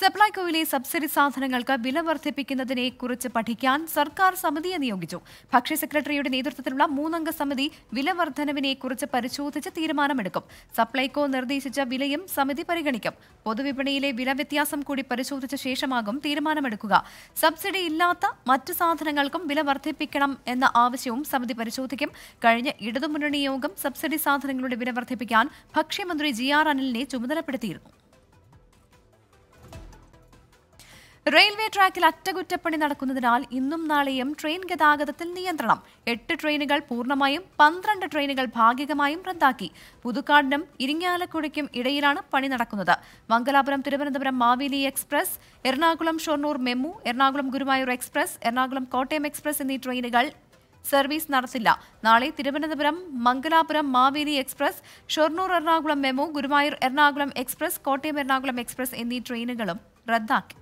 സപ്ലൈകോയിലെ സബ്സിഡി സാധനങ്ങൾക്ക് വില വർദ്ധിപ്പിക്കുന്നതിനെ കുറിച്ച് പഠിക്കാൻ സർക്കാർ സമിതിയെ നിയോഗിച്ചു. ഭക്ഷ്യ സെക്രട്ടറിയുടെ നേതൃത്വത്തിലുള്ള 3-അംഗ സമിതി വില വർധനവിനെ കുറിച്ച് പരിശോധിച്ച് തീരുമാനമെടുക്കും. സപ്ലൈകോ നിർദ്ദേശിച്ച വിലയും സമിതി പരിഗണിക്കും. പൊതുവിപണിയിലെ വില വ്യത്യാസം കൂടി പരിശോധിച്ച ശേഷമാകും തീരുമാനമെടുക്കുക. സബ്സിഡി ഇല്ലാത്ത മറ്റ് സാധനങ്ങൾക്കും വില വർദ്ധിപ്പിക്കണം എന്ന ആവശ്യവും സമിതി പരിശോധിക്കും. കഴിഞ്ഞ ഇടതുമുന്നണി യോഗം സബ്സിഡി സാധനങ്ങളുടെ വില വർദ്ധിപ്പിക്കാൻ ഭക്ഷ്യമന്ത്രി GR അനിലിനെ ചുമതലപ്പെടുത്തിയിരുന്നു. റെയിൽവേ ട്രാക്കിൽ അറ്റകുറ്റപ്പണി നടക്കുന്നതിനാൽ ഇന്നും നാളെയും ട്രെയിൻ ഗതാഗതത്തിൽ നിയന്ത്രണം. 8 ട്രെയിനുകൾ പൂർണ്ണമായും 12 ട്രെയിനുകൾ ഭാഗികമായും റദ്ദാക്കി. പുതുക്കാടിനും ഇരിങ്ങാലക്കുടയ്ക്കും ഇടയിലാണ് പണി നടക്കുന്നത്. Mangalapuram Thiruvananthapuram Maveli express, Ernakulam Shoranur MEMU, Ernakulam Guruvayur express, Ernakulam Kottayam express എന്നീ ട്രെയിനുകൾ സർവീസ് നടത്തില്ല. നാളെ Thiruvananthapuram Mangalapuram Maveli express, Shoranur Ernakulam MEMU, Guruvayur Ernakulam express, Kottayam Ernakulam express എന്നീ ട്രെയിനുകളും റദ്ദാക്കി.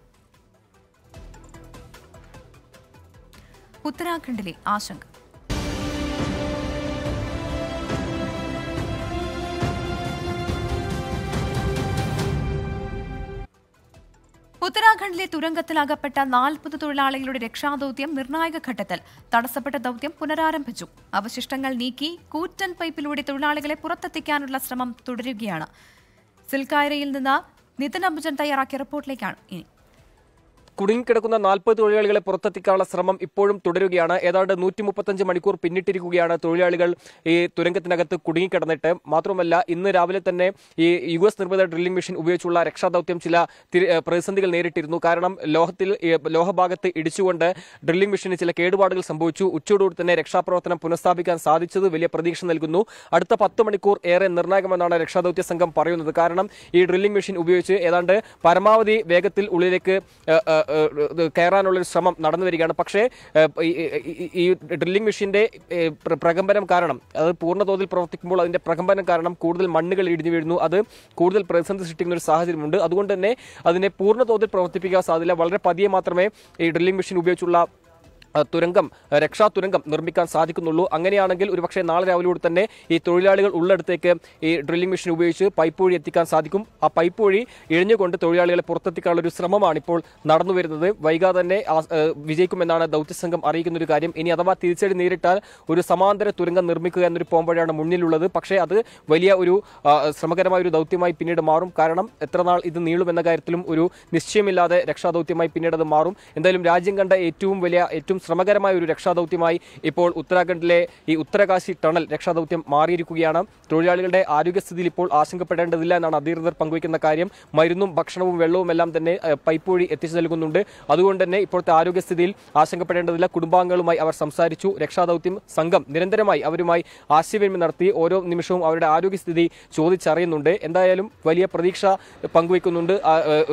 ഉത്തരാഖണ്ഡിലെ ആശങ്ക. ഉത്തരാഖണ്ഡിലെ തുരങ്കത്തിൽ അകപ്പെട്ട 40 തൊഴിലാളികളുടെ രക്ഷാദൌത്യം നിർണായക ഘട്ടത്തിൽ. തടസ്സപ്പെട്ട ദൌത്യം പുനരാരംഭിച്ചു. അവശിഷ്ടങ്ങൾ നീക്കി കൂറ്റൻ പൈപ്പിലൂടെ തൊഴിലാളികളെ പുറത്തെത്തിക്കാനുള്ള ശ്രമം തുടരുകയാണ്. സിൽക്കായരയിൽ നിന്ന് നിതിൻ അംബുജൻ തയ്യാറാക്കിയ റിപ്പോർട്ടിലേക്കാണ് ഇനി. കുടുങ്ങിക്കിടക്കുന്ന 40 തൊഴിലാളികളെ പുറത്തെത്തിക്കാനുള്ള ശ്രമം ഇപ്പോഴും തുടരുകയാണ്. ഏതാണ്ട് 135 മണിക്കൂർ പിന്നിട്ടിരിക്കുകയാണ് തൊഴിലാളികൾ ഈ തുരങ്കത്തിനകത്ത് കുടുങ്ങിക്കിടന്നിട്ട്. മാത്രമല്ല ഇന്ന് രാവിലെ തന്നെ ഈ US നിർമ്മിത ഡ്രില്ലിംഗ് മെഷീൻ ഉപയോഗിച്ചുള്ള രക്ഷാദൌത്യം ചില പ്രതിസന്ധികൾ നേരിട്ടിരുന്നു. കാരണം ലോഹഭാഗത്ത് ഇടിച്ചുകൊണ്ട് ഡ്രില്ലിംഗ് മെഷീന് ചില കേടുപാടുകൾ സംഭവിച്ചു. ഉച്ചയോടുകൂടി തന്നെ രക്ഷാപ്രവർത്തനം പുനഃസ്ഥാപിക്കാൻ സാധിച്ചത് വലിയ പ്രതീക്ഷ നൽകുന്നു. അടുത്ത 10 മണിക്കൂർ ഏറെ നിർണായകമെന്നാണ് രക്ഷാദൌത്യ സംഘം പറയുന്നത്. കാരണം ഈ ഡ്രില്ലിംഗ് മെഷീൻ ഉപയോഗിച്ച് ഏതാണ്ട് പരമാവധി വേഗത്തിൽ ഉള്ളിലേക്ക് കയറാനുള്ളൊരു ശ്രമം നടന്നു വരികയാണ്. പക്ഷേ ഈ ഡ്രില്ലിംഗ് മെഷീൻ്റെ പ്രകമ്പനം കാരണം, അത് പൂർണ്ണതോതിൽ പ്രവർത്തിക്കുമ്പോൾ അതിൻ്റെ പ്രകമ്പനം കാരണം കൂടുതൽ മണ്ണുകൾ ഇടിഞ്ഞു വീഴുന്നു. അത് കൂടുതൽ പ്രതിസന്ധി സൃഷ്ടിക്കുന്ന ഒരു സാഹചര്യമുണ്ട്. അതുകൊണ്ട് തന്നെ അതിനെ പൂർണ്ണതോതിൽ പ്രവർത്തിപ്പിക്കാൻ സാധ്യത. വളരെ പതിയെ മാത്രമേ ഈ ഡ്രില്ലിംഗ് മെഷീൻ ഉപയോഗിച്ചുള്ള രക്ഷാതുരങ്കം നിർമ്മിക്കാൻ സാധിക്കുന്നുള്ളൂ. അങ്ങനെയാണെങ്കിൽ ഒരുപക്ഷെ നാളെ രാവിലെയോടെ തന്നെ ഈ തൊഴിലാളികൾ ഉള്ളിടത്തേക്ക് ഈ ഡ്രില്ലിംഗ് മെഷീൻ ഉപയോഗിച്ച് പൈപ്പ് വഴി എത്തിക്കാൻ സാധിക്കും. ആ പൈപ്പ് വഴി ഇഴഞ്ഞുകൊണ്ട് തൊഴിലാളികളെ പുറത്തെത്തിക്കാനുള്ള ഒരു ശ്രമമാണ് ഇപ്പോൾ നടന്നു വരുന്നത്. വൈകാതെ തന്നെ വിജയിക്കുമെന്നാണ് ദൗത്യസംഘം അറിയിക്കുന്ന ഒരു കാര്യം. ഇനി അഥവാ തിരിച്ചടി നേരിട്ടാൽ ഒരു സമാന്തര തുരങ്കം നിർമ്മിക്കുക എന്നൊരു പോംവഴിയാണ് മുന്നിലുള്ളത്. പക്ഷേ അത് വലിയ ഒരു ശ്രമകരമായ ഒരു ദൗത്യമായി പിന്നീട് മാറും. കാരണം എത്ര നാൾ ഇത് നീളുമെന്ന കാര്യത്തിലും ഒരു നിശ്ചയമില്ലാതെ രക്ഷാദൗത്യമായി പിന്നീട് അത് മാറും. എന്തായാലും രാജ്യം കണ്ട ഏറ്റവും ശ്രമകരമായ ഒരു രക്ഷാദൗത്യമായി ഇപ്പോൾ ഉത്തരാഖണ്ഡിലെ ഈ ഉത്തരകാശി ടണൽ രക്ഷാദൗത്യം മാറിയിരിക്കുകയാണ്. തൊഴിലാളികളുടെ ആരോഗ്യസ്ഥിതിയിൽ ഇപ്പോൾ ആശങ്കപ്പെടേണ്ടതില്ല എന്നാണ് അധികൃതർ പങ്കുവയ്ക്കുന്ന കാര്യം. മരുന്നും ഭക്ഷണവും വെള്ളവും എല്ലാം തന്നെ പൈപ്പ് വഴി എത്തിച്ചു നൽകുന്നുണ്ട്. അതുകൊണ്ട് തന്നെ ഇപ്പോഴത്തെ ആരോഗ്യസ്ഥിതിയിൽ ആശങ്കപ്പെടേണ്ടതില്ല. കുടുംബാംഗങ്ങളുമായി അവർ സംസാരിച്ചു. രക്ഷാദൗത്യം സംഘം നിരന്തരമായി അവരുമായി ആശയവിനിമയം നടത്തി. ഓരോ നിമിഷവും അവരുടെ ആരോഗ്യസ്ഥിതി ചോദിച്ചറിയുന്നുണ്ട്. എന്തായാലും വലിയ പ്രതീക്ഷ പങ്കുവയ്ക്കുന്നുണ്ട്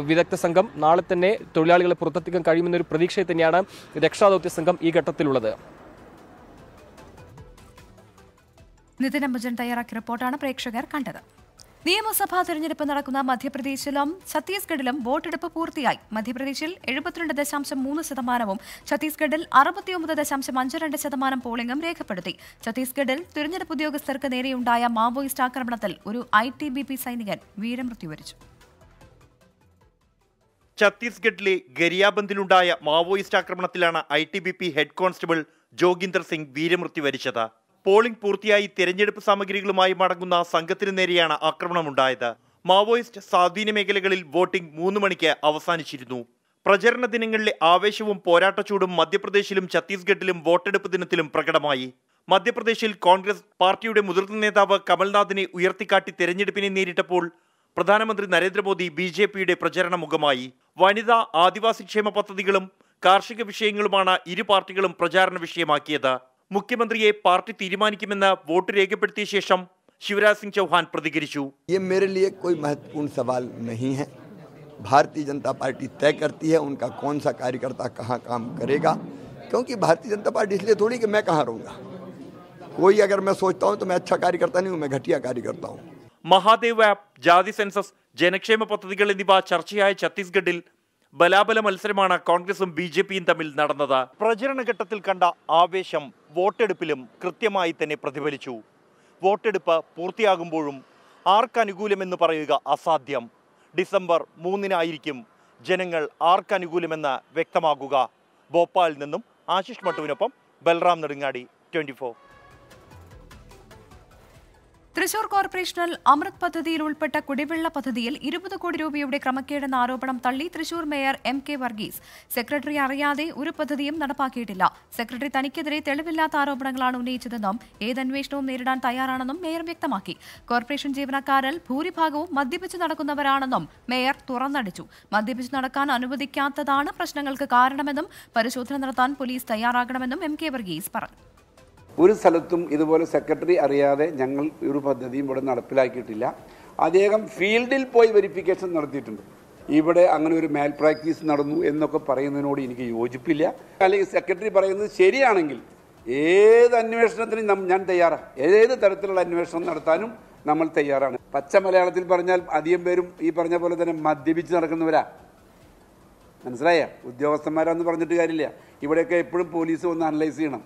വിദഗ്ധ സംഘം. നാളെ തന്നെ തൊഴിലാളികളെ പുറത്തെത്തിക്കാൻ കഴിയുമെന്നൊരു പ്രതീക്ഷയെ തന്നെയാണ് രക്ഷാദൗത്യ സംഘം ഈ ഘട്ടത്തിലുള്ളത്. നിതിൻ അമ്പുജൻ തയ്യാറാക്കിയ റിപ്പോർട്ടാണ് പ്രേക്ഷകർ കണ്ടത്. നിയമസഭാ തെരഞ്ഞെടുപ്പ് നടക്കുന്ന മധ്യപ്രദേശിലും ഛത്തീസ്ഗഡിലും വോട്ടെടുപ്പ് പൂർത്തിയായി. മധ്യപ്രദേശിൽ 72.3%, ഛത്തീസ്ഗഡിൽ 69.52% പോളിംഗും രേഖപ്പെടുത്തി. ഛത്തീസ്ഗഡിൽ തിരഞ്ഞെടുപ്പ് ഉദ്യോഗസ്ഥർക്ക് നേരെയുണ്ടായ മാവോയിസ്റ്റ് ആക്രമണത്തിൽ ഒരു ITBP സൈനികൻ വീരമൃത്യു വരിച്ചു. ഛത്തീസ്ഗഡിലെ ഗരിയാബന്ദിലുണ്ടായ മാവോയിസ്റ്റ് ആക്രമണത്തിലാണ് ITBP head constable Joginder Singh വീരമൃത്യു വരിച്ചത്. പോളിംഗ് പൂർത്തിയായി തിരഞ്ഞെടുപ്പ് സാമഗ്രികളുമായി മടങ്ങുന്ന സംഘത്തിനു നേരെയാണ് ആക്രമണമുണ്ടായത്. മാവോയിസ്റ്റ് സ്വാധീന മേഖലകളിൽ വോട്ടിംഗ് 3 മണിക്ക് അവസാനിച്ചിരുന്നു. പ്രചരണ ദിനങ്ങളിലെ ആവേശവും പോരാട്ടച്ചൂടും മധ്യപ്രദേശിലും ഛത്തീസ്ഗഡിലും വോട്ടെടുപ്പ് ദിനത്തിലും പ്രകടമായി. മധ്യപ്രദേശിൽ കോൺഗ്രസ് പാർട്ടിയുടെ മുതിർന്ന നേതാവ് കമൽനാഥിനെ ഉയർത്തിക്കാട്ടി തിരഞ്ഞെടുപ്പിനെ നേരിട്ടപ്പോൾ പ്രധാനമന്ത്രി നരേന്ദ്രമോദി BJPയുടെ പ്രചരണ മുഖമായി. വനിതാ ആദിവാസി ക്ഷേമ പദ്ധതികളും കാർഷിക വിഷയങ്ങളുമാണ് ഇരു പാർട്ടികളും പ്രചാരണ വിഷയമാക്കിയത്. മുഖ്യമന്ത്രിയെ പാർട്ടി തീരുമാനിക്കുമെന്ന് വോട്ട് രേഖപ്പെടുത്തിയ ശേഷം ശിവരാജ് സിംഗ് ചൗഹാൻ പ്രതികരിച്ചു. ഭാരതീയ ജനതാ പാർട്ടി തയ കർത്തി ഹൈ ഉൻകാ കൗൺ സാ കാര്യകർത്താ കഹാം കാം കരേഗാ ക്യോംകി ഭാരതീയ ജനതാ പാർട്ടി ഇസ്ലിയേ തോഡി കി മൈ കഹാം രഹൂംഗാ കോയി അഗർ മൈ സോച്താ ഹൂം തോ മൈ അച്ഛാ കാര്യകർത്താ നീ ഹൂം മൈ ഘട്ടിയാ കാര്യകർത്താ ഹൂം. മഹാദേവ് ആപ്പ്, ജാതി സെൻസസ്, ജനക്ഷേമ പദ്ധതികൾ എന്നിവ ചർച്ചയായ ഛത്തീസ്ഗഡിൽ ബലാബല മത്സരമാണ് കോൺഗ്രസും BJPയും തമ്മിൽ നടന്നത്. പ്രചരണഘട്ടത്തിൽ കണ്ട ആവേശം വോട്ടെടുപ്പിലും കൃത്യമായി തന്നെ പ്രതിഫലിച്ചു. വോട്ടെടുപ്പ് പൂർത്തിയാകുമ്പോഴും ആർക്കനുകൂലമെന്ന് പറയുക അസാധ്യം. ഡിസംബർ 3 ജനങ്ങൾ ആർക്കനുകൂലമെന്ന് വ്യക്തമാക്കുക. ഭോപ്പാലിൽ നിന്നും ആശിഷ് മട്ടുവിനൊപ്പം ബൽറാം നെടുങ്ങാടി, 24. തൃശൂർ കോർപ്പറേഷനിൽ അമൃത് പദ്ധതിയിൽ ഉൾപ്പെട്ട കുടിവെള്ള പദ്ധതിയിൽ 20 കോടി രൂപയുടെ ക്രമക്കേടെന്ന ആരോപണം തള്ളി Thrissur mayor MK Varghese. Secretary അറിയാതെ ഒരു പദ്ധതിയും നടപ്പാക്കിയിട്ടില്ല. സെക്രട്ടറി തനിക്കെതിരെ തെളിവില്ലാത്ത ആരോപണങ്ങളാണ് ഉന്നയിച്ചതെന്നും ഏതന്വേഷണവും നേരിടാൻ തയ്യാറാണെന്നും മേയർ വ്യക്തമാക്കി. കോർപ്പറേഷൻ ജീവനക്കാരിൽ ഭൂരിഭാഗവും മദ്യപിച്ചു നടക്കുന്നവരാണെന്നും മേയർ തുറന്നടിച്ചു. മദ്യപിച്ചു നടക്കാൻ അനുവദിക്കാത്തതാണ് പ്രശ്നങ്ങൾക്ക് കാരണമെന്നും പരിശോധന നടത്താൻ പോലീസ് തയ്യാറാകണമെന്നും MK വർഗീസ് പറഞ്ഞു. ഒരു സ്ഥലത്തും ഇതുപോലെ സെക്രട്ടറി അറിയാതെ ഞങ്ങൾ ഒരു പദ്ധതിയും ഇവിടെ നടപ്പിലാക്കിയിട്ടില്ല. അദ്ദേഹം ഫീൽഡിൽ പോയി വെരിഫിക്കേഷൻ നടത്തിയിട്ടുണ്ട്. ഇവിടെ അങ്ങനെ ഒരു മാൽ പ്രാക്ടീസ് നടന്നു എന്നൊക്കെ പറയുന്നതിനോട് എനിക്ക് യോജിപ്പില്ല. അല്ലെങ്കിൽ സെക്രട്ടറി പറയുന്നത് ശരിയാണെങ്കിൽ ഏത് അന്വേഷണത്തിനും ഞാൻ തയ്യാറാണ്. ഏത് തരത്തിലുള്ള അന്വേഷണം നടത്താനും നമ്മൾ തയ്യാറാണ്. പച്ച മലയാളത്തിൽ പറഞ്ഞാൽ അധികം പേരും ഈ പറഞ്ഞ പോലെ തന്നെ മദ്യപിച്ച് നടക്കുന്നവരാ. മനസ്സിലായ ഉദ്യോഗസ്ഥന്മാരാന്ന് പറഞ്ഞിട്ട് കാര്യമില്ല. ഇവിടെയൊക്കെ എപ്പോഴും പോലീസ് ഒന്ന് അനലൈസ് ചെയ്യണം.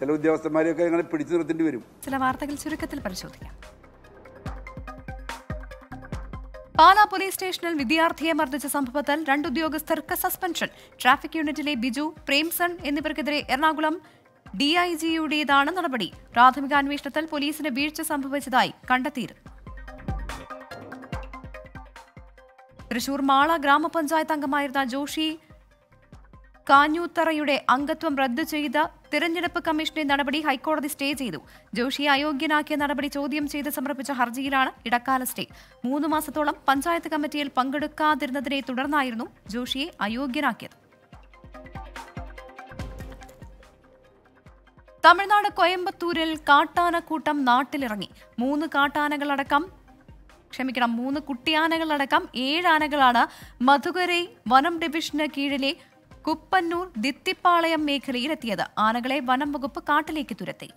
ചില ഉദ്യോഗസ്ഥന്മാരെയൊക്കെ ഞങ്ങൾ പിടിച്ചു നിർത്തേണ്ടി വരും. ചില വാർത്തകൾ ചുരുക്കത്തിൽ പരിശോധിക്കാം. പാലാ പോലീസ് സ്റ്റേഷനിൽ വിദ്യാർത്ഥിയെ മർദ്ദിച്ച സംഭവത്തിൽ 2 ഉദ്യോഗസ്ഥർക്ക് സസ്പെൻഷൻ. ട്രാഫിക് യൂണിറ്റിലെ ബിജു, പ്രേംസൺ എന്നിവർക്കെതിരെ എറണാകുളം DIGയുടേതാണ് നടപടി. പ്രാഥമിക അന്വേഷണത്തിൽ പോലീസിന് വീഴ്ച സംഭവിച്ചതായി കണ്ടെത്തിയിരുന്നു. തൃശൂർ മാള ഗ്രാമപഞ്ചായത്ത് അംഗമായിരുന്ന ജോഷി കാഞ്ഞൂത്തറയുടെ അംഗത്വം റദ്ദു ചെയ്ത തിരഞ്ഞെടുപ്പ് കമ്മീഷന്റെ നടപടി ഹൈക്കോടതി സ്റ്റേ ചെയ്തു. ജോഷിയെ അയോഗ്യനാക്കിയ നടപടി ചോദ്യം ചെയ്ത് സമർപ്പിച്ച ഹർജിയിലാണ് ഇടക്കാല സ്റ്റേ. 3 മാസത്തോളം പഞ്ചായത്ത് കമ്മിറ്റിയിൽ പങ്കെടുക്കാതിരുന്നതിനെ തുടർന്നായിരുന്നു ജോഷിയെ അയോഗ്യനാക്കിയത്. തമിഴ്നാട് കോയമ്പത്തൂരിൽ കാട്ടാനക്കൂട്ടം നാട്ടിലിറങ്ങി. 3 കുട്ടിയാനകളടക്കം 7 ആനകളാണ് മധുകരൈ വനം ഡിവിഷന് കീഴിലെ കുപ്പന്നൂർ ദിത്തിപ്പാളയം മേഖലയിലെത്തിയത്. ആനകളെ വനം വകുപ്പ് കാട്ടിലേക്ക് തുരത്തി.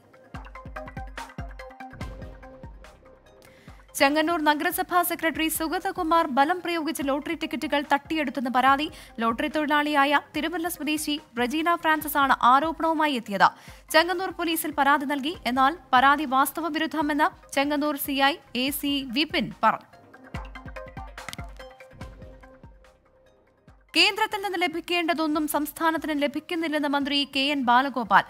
ചെങ്ങന്നൂർ നഗരസഭാ സെക്രട്ടറി സുഗതകുമാർ ബലം പ്രയോഗിച്ച് ലോട്ടറി ടിക്കറ്റുകൾ തട്ടിയെടുത്തെന്ന് പരാതി. ലോട്ടറി തൊഴിലാളിയായ തിരുവല്ല സ്വദേശി റജീന ഫ്രാൻസിസ് ആണ് ആരോപണവുമായി എത്തിയത്. ചെങ്ങന്നൂർ പോലീസിൽ പരാതി നൽകി. എന്നാൽ പരാതി വാസ്തവവിരുദ്ധമെന്ന് ചെങ്ങന്നൂർ CI AC വിപിൻ പറഞ്ഞു. കേന്ദ്രത്തിൽ നിന്ന് ലഭിക്കേണ്ടതൊന്നും സംസ്ഥാനത്തിന് ലഭിക്കുന്നില്ലെന്ന് മന്ത്രി KN ബാലഗോപാൽ.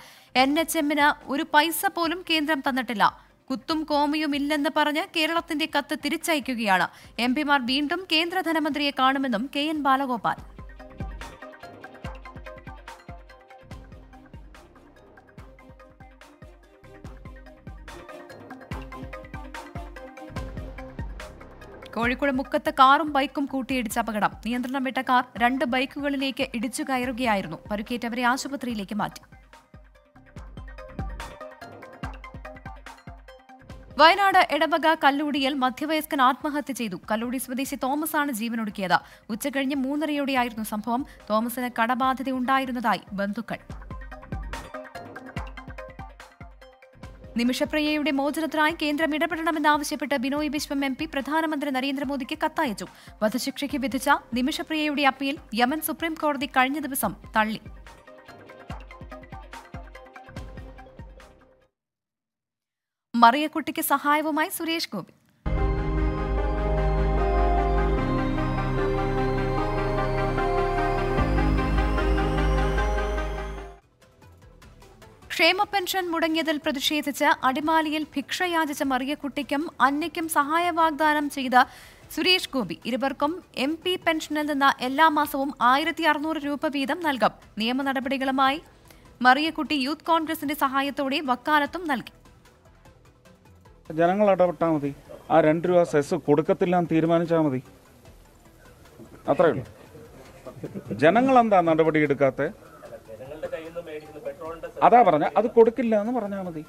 NHMന് ഒരു പൈസ പോലും കേന്ദ്രം തന്നിട്ടില്ല. കുത്തും കോമയും ഇല്ലെന്ന് പറഞ്ഞ് കേരളത്തിന്റെ കത്ത് തിരിച്ചയക്കുകയാണ്. MP മാർ വീണ്ടും കേന്ദ്ര ധനമന്ത്രിയെ കാണുമെന്നും KN ബാലഗോപാൽ. കോഴിക്കോട് മുക്കത്ത് കാറും ബൈക്കും കൂട്ടിയിടിച്ച അപകടം. നിയന്ത്രണം വിട്ട കാർ രണ്ട് ബൈക്കുകളിലേക്ക് ഇടിച്ചു കയറുകയായിരുന്നു. പരുക്കേറ്റവരെ ആശുപത്രിയിലേക്ക് മാറ്റി. വയനാട് എടവക കല്ലൂടിയിൽ മധ്യവയസ്കൻ ആത്മഹത്യ ചെയ്തു. കല്ലൂടി സ്വദേശി തോമസാണ് ജീവനൊടുക്കിയത്. ഉച്ചകഴിഞ്ഞ് 3:30 സംഭവം. തോമസിന് കടബാധ്യതയുണ്ടായിരുന്നതായി ബന്ധുക്കൾ. നിമിഷപ്രിയയുടെ മോചനത്തിനായി കേന്ദ്രം ഇടപെടണമെന്നാവശ്യപ്പെട്ട് ബിനോയ് വിശ്വം MP പ്രധാനമന്ത്രി നരേന്ദ്രമോദിക്ക് കത്തയച്ചു. വധശിക്ഷയ്ക്ക് വിധിച്ച നിമിഷപ്രിയയുടെ അപ്പീൽ യമൻ സുപ്രീംകോടതി കഴിഞ്ഞ ദിവസം തള്ളി. മറിയക്കുട്ടിക്ക് സഹായവുമായി സുരേഷ് ഗോപി. ക്ഷേമ പെൻഷൻ മുടങ്ങിയതിൽ പ്രതിഷേധിച്ച് അടിമാലിയിൽ ഭിക്ഷയാചിച്ച മറിയക്കുട്ടിക്കും അന്നയ്ക്കും സഹായ വാഗ്ദാനം ചെയ്ത സുരേഷ് ഗോപി ഇരുവർക്കും MP പെൻഷനിൽ നിന്ന് എല്ലാ മാസവും 1600 രൂപ വീതം നൽകും. നിയമ നടപടികളുമായി മറിയക്കുട്ടി യൂത്ത് കോൺഗ്രസിന്റെ സഹായത്തോടെ വക്കാലത്തും നൽകി. ജനങ്ങൾ ഇടപെട്ടാൽ മതി, ആ 2 രൂപ സെസ് കൊടുക്കത്തില്ല എന്ന് തീരുമാനിച്ചാൽ മതി, അത്രയുള്ളൂ. ജനങ്ങൾ എന്താ നടപടി എടുക്കാത്ത? അതാ പറഞ്ഞ അത് കൊടുക്കില്ല എന്ന് പറഞ്ഞാൽ മതി.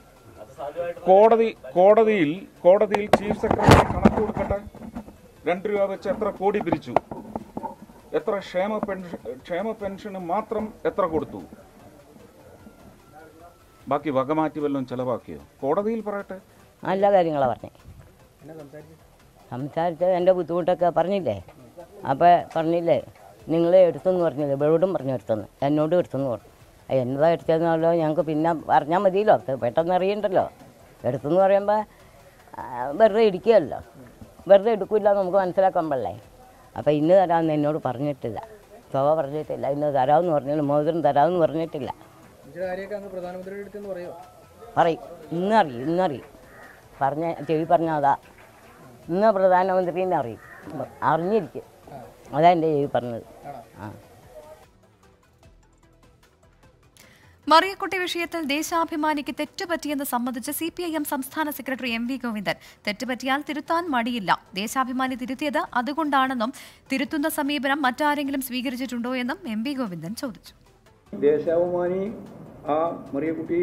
കോടതിയിൽ ചീഫ് സെക്രട്ടറി കണക്ക് കൊടുക്കട്ടെ, 2 രൂപ വെച്ച് എത്ര കോടി പിരിച്ചു, എത്ര ക്ഷേമ പെൻഷന് മാത്രം എത്ര കൊടുത്തു, ബാക്കി വകമാറ്റി വല്ലതും ചെലവാക്കിയോ? കോടതിയിൽ പറയട്ടെ. എല്ലാ കാര്യങ്ങളാണ് പറഞ്ഞത്. സംസാരിച്ചത് എൻ്റെ ബുദ്ധിമുട്ടൊക്കെ പറഞ്ഞില്ലേ, അപ്പോൾ പറഞ്ഞില്ലേ നിങ്ങളെ എടുത്തെന്ന് പറഞ്ഞില്ലേ, ഇവരോടും പറഞ്ഞു എടുത്തെന്ന്, എന്നോടും എടുത്തെന്ന് പറഞ്ഞു. എന്നതാ എടുത്തതെന്നാണല്ലോ ഞങ്ങൾക്ക് പിന്നെ പറഞ്ഞാൽ മതിയല്ലോ, പെട്ടെന്ന് അറിയണ്ടല്ലോ. എടുത്തെന്ന് പറയുമ്പോൾ വെറുതെ ഇടിക്കുകയല്ലോ, വെറുതെ എടുക്കില്ല നമുക്ക് മനസ്സിലാക്കാൻ പറ്റേ. അപ്പോൾ ഇന്ന് തരാമെന്ന് എന്നോട് പറഞ്ഞിട്ടില്ല, ശോഭ പറഞ്ഞിട്ടില്ല, ഇന്ന് തരാമെന്ന് പറഞ്ഞില്ല, മോതിരം തരാമെന്ന് പറഞ്ഞിട്ടില്ല. പറയും ഇന്നറിയും പറഞ്ഞ ചെവി പറഞ്ഞതാ, ഇന്ന് പ്രധാനമന്ത്രിനെ അറിഞ്ഞിരിക്കും, അതാ എൻ്റെ ചെവി പറഞ്ഞത്. ആ മറിയക്കുട്ടി വിഷയത്തിൽ ദേശാഭിമാനിക്ക് തെറ്റുപറ്റിയെന്ന് സമ്മതിച്ച് CPIM സംസ്ഥാന സെക്രട്ടറി MV ഗോവിന്ദൻ. തെറ്റുപറ്റിയാൽ തിരുത്താൻ മടിയില്ല, ദേശാഭിമാനി തിരുത്തിയത് അതുകൊണ്ടാണെന്നും തിരുത്തുന്ന സമീപനം മറ്റാരെങ്കിലും സ്വീകരിച്ചിട്ടുണ്ടോ എന്നും MV ഗോവിന്ദൻ ചോദിച്ചു. ദേശാഭിമാനി ആ മറിയക്കുട്ടി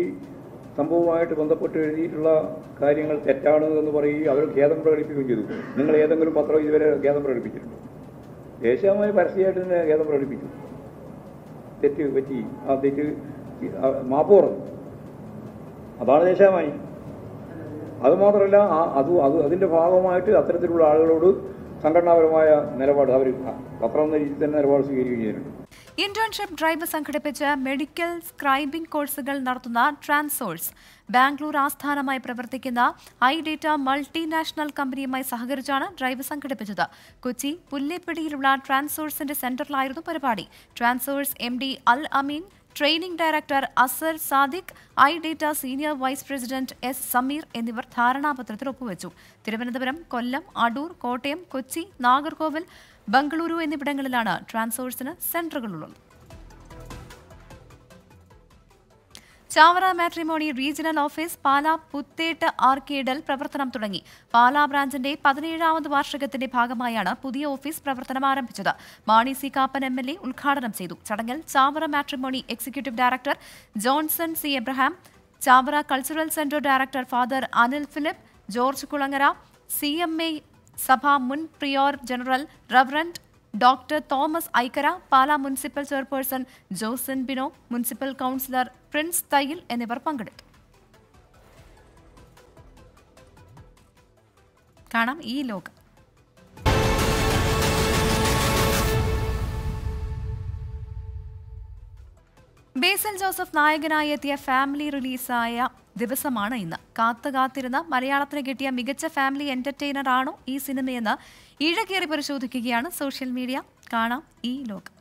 സംഭവമായിട്ട് ബന്ധപ്പെട്ട് എഴുതിയിട്ടുള്ള കാര്യങ്ങൾ തെറ്റാണ് എന്ന് പറയുകയും അവർ ഖേദം പ്രകടിപ്പിക്കുകയും ചെയ്തു. നിങ്ങൾ ഏതെങ്കിലും പത്രം ഇതുവരെ ഖേദം പ്രകടിപ്പിച്ചിട്ടുണ്ട്? ദേശീയമായി പരസ്യമായിട്ട് തന്നെ ഖേദം പ്രകടിപ്പിച്ചു, തെറ്റ് പറ്റി, ആ തെറ്റ് മാപ്പ് പറഞ്ഞു, അതാണ് ദേശീയമായി. അതുമാത്രമല്ല അതിൻ്റെ ഭാഗമായിട്ട് അത്തരത്തിലുള്ള ആളുകളോട് സംഘടനാപരമായ നിലപാട് അവർ പത്രം എന്ന രീതിയിൽ തന്നെ നിലപാട് സ്വീകരിക്കുകയും ചെയ്തിട്ടുണ്ട്. ഇന്റേൺഷിപ്പ് ഡ്രൈവ് സംഘടിപ്പിച്ച മെഡിക്കൽ സ്ക്രൈബിംഗ് കോഴ്സുകൾ നടത്തുന്ന ട്രാൻസോഴ്സ് ബാംഗ്ലൂർ ആസ്ഥാനമായി പ്രവർത്തിക്കുന്ന iData മൾട്ടിനാഷണൽ കമ്പനിയുമായി സഹകരിച്ചാണ് ഡ്രൈവ് സംഘടിപ്പിച്ചത്. കൊച്ചി പുല്ലേപ്പിടിയിലുള്ള ട്രാൻസോഴ്സിന്റെ സെന്ററിലായിരുന്നു പരിപാടി. Transorze MD Al Ameen, training director Azar Sadiq, iData senior vice president S Sameer എന്നിവർ ധാരണാപത്രത്തിൽ ഒപ്പുവെച്ചു. തിരുവനന്തപുരം, കൊല്ലം, അടൂർ, കോട്ടയം, കൊച്ചി, നാഗർകോവിൽ, ബംഗളൂരു എന്നിവിടങ്ങളിലാണ് ട്രാൻസോഴ്സിന് സെന്ററുകളുള്ളത്. Chavara matrimony regional office Pala Puthettu ആർക്കേഡിൽ പ്രവർത്തനം തുടങ്ങി. പാലാ ബ്രാഞ്ചിന്റെ 17ാമത് വാർഷികത്തിന്റെ ഭാഗമായാണ് പുതിയ ഓഫീസ് പ്രവർത്തനം ആരംഭിച്ചത്. മാണി സി കാപ്പൻ MLA ഉദ്ഘാടനം ചെയ്തു. ചടങ്ങിൽ Chavara matrimony executive director Johnson C Abraham, Chavara cultural centre director father Anil Philip, George Kulangara, CMA സഭാ മുൻ prior general reverend doctor Thomas Aikkara, Pala municipal chairperson Josan Bino, municipal councillor Prince Thayyil എന്നിവർ പങ്കെടുത്തു. കാണാം ഈ ലോകം. ബേസിൽ ജോസഫ് നായകനായി എത്തിയ ഫാമിലി റിലീസായ ദിവസമാണ് ഇന്ന്. കാത്തുകാത്തിരുന്ന മലയാളത്തിന് കിട്ടിയ മികച്ച ഫാമിലി എന്റർടൈനർ ആണോ ഈ സിനിമയെന്ന് ഇഴകേറി പരിശോധിക്കുകയാണ് സോഷ്യൽ മീഡിയ. കാണാം ഈ ലോകം.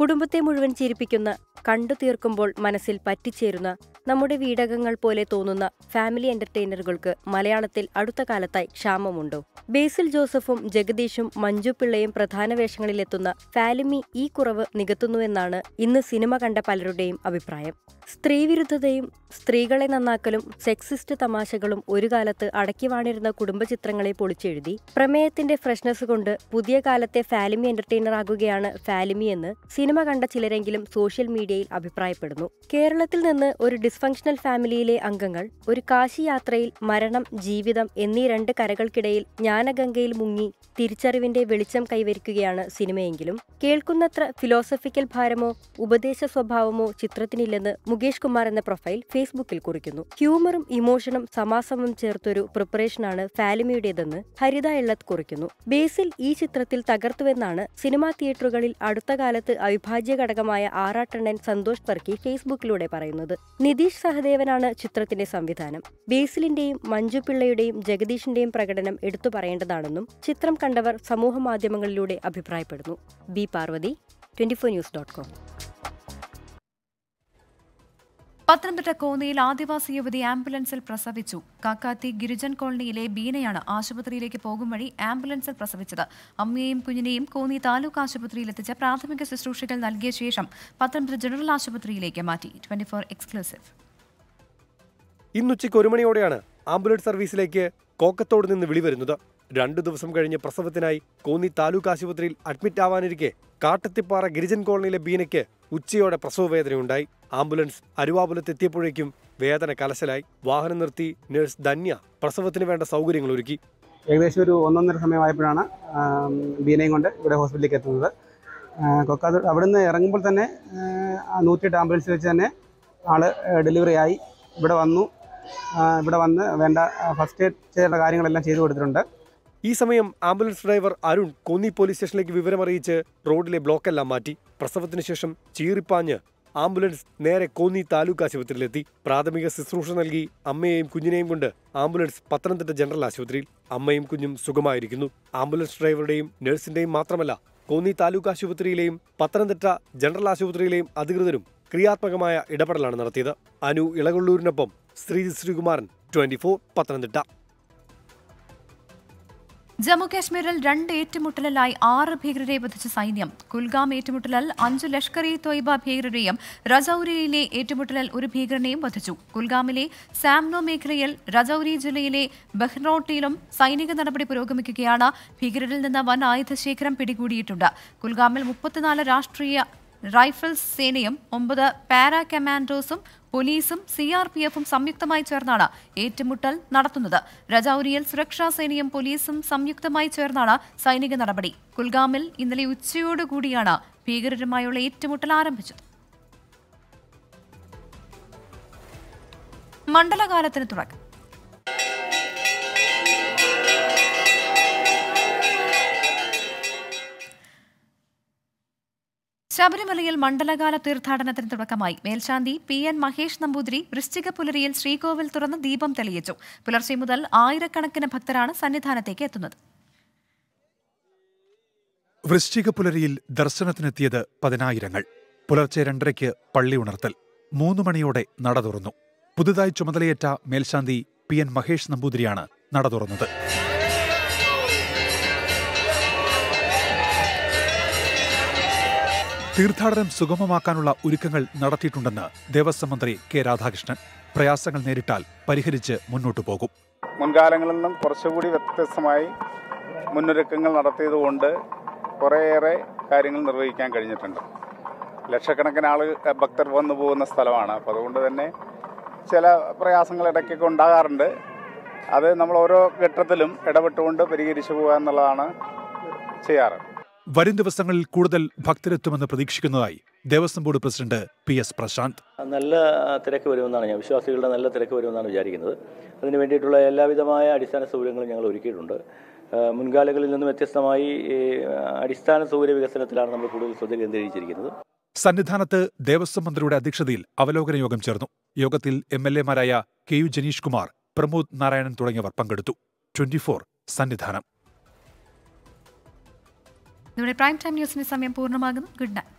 കുടുംബത്തെ മുഴുവൻ ചിരിപ്പിക്കുന്ന, കണ്ടു തീർക്കുമ്പോൾ മനസ്സിൽ പറ്റിച്ചേരുന്ന, നമ്മുടെ വീടകങ്ങൾ പോലെ തോന്നുന്ന ഫാമിലി എന്റർടൈനറുകൾക്ക് മലയാളത്തിൽ അടുത്ത കാലത്തായി ക്ഷാമമുണ്ടോ? ബേസിൽ ജോസഫും ജഗദീഷും മഞ്ജു പിള്ളയും പ്രധാന വേഷങ്ങളിലെത്തുന്ന ഫാലിമി ഈ കുറവ് നികത്തുന്നുവെന്നാണ് ഇന്ന് സിനിമ കണ്ട പലരുടെയും അഭിപ്രായം. സ്ത്രീവിരുദ്ധതയും സ്ത്രീകളെ നന്നാക്കലും സെക്സിസ്റ്റ് തമാശകളും ഒരു കാലത്ത് അടക്കിവാണിരുന്ന കുടുംബചിത്രങ്ങളെ പൊളിച്ചെഴുതി. പ്രമേയത്തിന്റെ ഫ്രഷ്നസ് കൊണ്ട് പുതിയ കാലത്തെ ഫാലിമി എന്റർടൈനർ ആകുകയാണ് ഫാലിമിയെന്ന് സിനിമ കണ്ട ചിലരെങ്കിലും സോഷ്യൽ മീഡിയയിൽ അഭിപ്രായപ്പെടുന്നു. കേരളത്തിൽ നിന്ന് ഒരു ഡിസ്ഫങ്ഷണൽ ഫാമിലിയിലെ അംഗങ്ങൾ ഒരു കാശി യാത്രയിൽ മരണം, ജീവിതം എന്നീ രണ്ട് കരകൾക്കിടയിൽ ജ്ഞാനഗംഗയിൽ മുങ്ങി തിരിച്ചറിവിന്റെ വെളിച്ചം കൈവരിക്കുകയാണ് സിനിമയെങ്കിലും കേൾക്കുന്നത്ര ഫിലോസഫിക്കൽ ഭാരമോ ഉപദേശ സ്വഭാവമോ ചിത്രത്തിനില്ലെന്ന് മുകേഷ് കുമാർ എന്ന പ്രൊഫൈൽ ഫേസ്ബുക്കിൽ കുറിക്കുന്നു. ഹ്യൂമറും ഇമോഷനും സമാസമം ചേർത്തൊരു പ്രിപ്പറേഷനാണ് ഫാലിമിയുടേതെന്ന് ഹരിത എള്ളത്ത് കുറിക്കുന്നു. ബേസിൽ ഈ ചിത്രത്തിൽ തകർത്തുവെന്നാണ് സിനിമാ തിയേറ്ററുകളിൽ അടുത്ത കാലത്ത് അവിഭാജ്യ ഘടകമായ ആറാട്ടണ്ണൻ സന്തോഷ് പർക്കി ഫേസ്ബുക്കിലൂടെ പറയുന്നത്. നിതീഷ് സഹദേവനാണ് ചിത്രത്തിന്റെ സംവിധാനം. ബേസിലിന്റെയും മഞ്ജു പിള്ളയുടെയും ജഗദീഷിന്റെയും പ്രകടനം എടുത്തു പറയേണ്ടതാണെന്നും ചിത്രം കണ്ടവർ സമൂഹമാധ്യമങ്ങളിലൂടെ അഭിപ്രായപ്പെടുന്നു. B Parvathi, 24news.com. പത്തനംതിട്ട കോന്നിയിൽ ആദിവാസി യുവതി ആംബുലൻസിൽ പ്രസവിച്ചു. കാക്കാത്തി ഗിരിജൻ കോളനിയിലെ ബീനയാണ് ആശുപത്രിയിലേക്ക് പോകും വഴി ആംബുലൻസിൽ പ്രസവിച്ചത്. അമ്മയെയും കുഞ്ഞിനെയും കോന്നി താലൂക്ക് ആശുപത്രിയിലെത്തിച്ച് പ്രാഥമിക ശുശ്രൂഷകൾ നൽകിയ ശേഷം പത്തനംതിട്ട ജനറൽ ആശുപത്രിയിലേക്ക് മാറ്റി. 24 എക്സ്ക്ലൂസീവ്. ഇന്നുച്ചയ്ക്ക് 1 മണിയോടെയാണ് ആംബുലൻസ് സർവീസിലേക്ക് കോക്കത്തോട് നിന്ന് വിളിവരുന്നത്. 2 ദിവസം കഴിഞ്ഞ് പ്രസവത്തിനായി കോന്നി താലൂക്ക് ആശുപത്രിയിൽ അഡ്മിറ്റ് ആവാനിരിക്കെ കാട്ടത്തിപ്പാറ ഗിരിജൻ കോളനിയിലെ ബീനയ്ക്ക് ഉച്ചയോടെ പ്രസവവേദനയുണ്ടായി. ആംബുലൻസ് അരുവാപുലത്തെത്തിയപ്പോഴേക്കും വേദന കലശലായി. വാഹനം നിർത്തി നഴ്സ് ധന്യ പ്രസവത്തിന് വേണ്ട സൗകര്യങ്ങൾ ഒരുക്കി. ഏകദേശം ഒരു 1.5 സമയമായപ്പോഴാണ് ബീനയും കൊണ്ട് ഇവിടെ ഹോസ്പിറ്റലിലേക്ക് എത്തുന്നത്. കൊക്കാത്തോട് അവിടുന്ന് ഇറങ്ങുമ്പോൾ തന്നെ 108 ആംബുലൻസിൽ വെച്ച് തന്നെ ആള് ഡെലിവറി ആയി. ഇവിടെ വന്ന് വേണ്ട ഫസ്റ്റ് എയ്ഡ് ചെയ്യേണ്ട കാര്യങ്ങളെല്ലാം ചെയ്തു കൊടുത്തിട്ടുണ്ട്. ഈ സമയം ambulance driver Arun Konni police സ്റ്റേഷനിലേക്ക് വിവരമറിയിച്ച് റോഡിലെ ബ്ലോക്കെല്ലാം മാറ്റി. പ്രസവത്തിന് ശേഷം ചീറിപ്പാഞ്ഞ് ആംബുലൻസ് നേരെ കോന്നി താലൂക്ക് ആശുപത്രിയിലെത്തി. പ്രാഥമിക ശുശ്രൂഷ നൽകി അമ്മയെയും കുഞ്ഞിനെയും കൊണ്ട് ആംബുലൻസ് പത്തനംതിട്ട ജനറൽ ആശുപത്രിയിൽ. അമ്മയും കുഞ്ഞും സുഖമായിരിക്കുന്നു. ആംബുലൻസ് ഡ്രൈവറുടെയും നഴ്സിന്റെയും മാത്രമല്ല കോന്നി താലൂക്ക് ആശുപത്രിയിലെയും പത്തനംതിട്ട ജനറൽ ആശുപത്രിയിലെയും അധികൃതരും ക്രിയാത്മകമായ ഇടപെടലാണ് നടത്തിയത്. അനു ഇളകൊള്ളൂരിനൊപ്പം ശ്രീകുമാരൻ, 24 പത്തനംതിട്ട. ജമ്മുകാശ്മീരിൽ 2 ഏറ്റുമുട്ടലിലായി 6 ഭീകരരെ വധിച്ച സൈന്യം. കുൽഗാം ഏറ്റുമുട്ടലിൽ 5 ലഷ്കർ-ഇ-തൊയ്ബ ഭീകരരെയും രജൌരിയിലെ ഏറ്റുമുട്ടലിൽ 1 ഭീകരനെയും വധിച്ചു. കുൽഗാമിലെ സാംനോ മേഖലയിൽ രജൌരി ജില്ലയിലെ ബഹ്റോട്ടിലും സൈനിക നടപടി പുരോഗമിക്കുകയാണ്. ഭീകരരിൽ നിന്ന് വൻ ആയുധശേഖരം പിടികൂടിയിട്ടുണ്ട്. കുൽഗാമിൽ 34 രാഷ്ട്രീയ റൈഫിൾസ് സേനയും 9 പാരാ കമാൻഡോസും പോലീസും CRPFഉം സംയുക്തമായി ചേർന്നാണ് ഏറ്റുമുട്ടൽ നടത്തുന്നത്. രജൌരിയിൽ സുരക്ഷാ സേനയും പോലീസും സംയുക്തമായി ചേർന്നാണ് സൈനിക നടപടി. കുൽഗാമിൽ ഇന്നലെ ഉച്ചയോടുകൂടിയാണ് ഭീകരരുമായുള്ള ഏറ്റുമുട്ടൽ ആരംഭിച്ചത്. മണ്ഡലകാലത്തിന് തുടക്കം. ശബരിമലയിൽ മണ്ഡലകാല തീർത്ഥാടനത്തിന് തുടക്കമായി. മേൽശാന്തി PN മഹേഷ് നമ്പൂതിരി വൃശ്ചിക പുലരിയിൽ ശ്രീകോവിൽ തുറന്ന് ദീപം തെളിയിച്ചു. പുലർച്ചെ മുതൽ 1000കണക്കിന് ഭക്തരാണ് സന്നിധാനത്തേക്ക് എത്തുന്നത്. വൃശ്ചിക പുലരിയിൽ ദർശനത്തിനെത്തിയത് 1,000ങ്ങൾ. പുലർച്ചെ 2:30 പള്ളി ഉണർത്തൽ. 3 മണിയോടെ നട തുറന്നു. പുതുതായി ചുമതലയേറ്റ മേൽശാന്തി PN മഹേഷ് നമ്പൂതിരിയാണ് നട തുറന്നത്. തീർത്ഥാടനം സുഗമമാക്കാനുള്ള ഒരുക്കങ്ങൾ നടത്തിയിട്ടുണ്ടെന്ന് ദേവസ്വം മന്ത്രി കെ രാധാകൃഷ്ണൻ. പ്രയാസങ്ങൾ നേരിട്ടാൽ പരിഹരിച്ച് മുന്നോട്ടു പോകും. മുൻകാലങ്ങളിൽ നിന്നും കുറച്ചുകൂടി വ്യത്യസ്തമായി മുന്നൊരുക്കങ്ങൾ നടത്തിയതുകൊണ്ട് കുറേയേറെ കാര്യങ്ങൾ നിർവഹിക്കാൻ കഴിഞ്ഞിട്ടുണ്ട്. ലക്ഷക്കണക്കിന് ഭക്തർ വന്നു പോകുന്ന സ്ഥലമാണ്. അപ്പോൾ അതുകൊണ്ട് തന്നെ ചില പ്രയാസങ്ങൾ ഇടയ്ക്കൊക്കെ ഉണ്ടാകാറുണ്ട്. അത് നമ്മൾ ഓരോ ഘട്ടത്തിലും ഇടപെട്ടുകൊണ്ട് പരിഹരിച്ചു പോകുക എന്നുള്ളതാണ് ചെയ്യാറ്. വരും ദിവസങ്ങളിൽ കൂടുതൽ ഭക്തരെത്തുമെന്ന് പ്രതീക്ഷിക്കുന്നതായി Devaswom board president PS Prashanth. നല്ല തിരക്ക് വരുമെന്നാണ് ഞാൻ വിശ്വാസികളുടെ നല്ല തിരക്ക് വരുമെന്നാണ് വിചാരിക്കുന്നത്. അതിന് വേണ്ടിയിട്ടുള്ള എല്ലാവിധമായ അടിസ്ഥാന സൗകര്യങ്ങളും ഞങ്ങൾ ഒരുക്കിയിട്ടുണ്ട്. മുൻകാലങ്ങളിൽ നിന്നും വ്യത്യസ്തമായി അടിസ്ഥാന സൗകര്യ വികസനത്തിലാണ് നമ്മൾ കൂടുതൽ ശ്രദ്ധ കേന്ദ്രീകരിച്ചിരിക്കുന്നത്. സന്നിധാനത്ത് ദേവസ്വം മന്ത്രിയുടെ അധ്യക്ഷതയിൽ അവലോകന യോഗം ചേർന്നു. യോഗത്തിൽ MLA മാരായ KU ജനീഷ് കുമാർ, പ്രമോദ് നാരായണൻ തുടങ്ങിയവർ പങ്കെടുത്തു. 24 സന്നിധാനം. നമ്മുടെ പ്രൈം ടൈം ന്യൂസിന് സമയം പൂർണ്ണമാകുന്നു. Good night.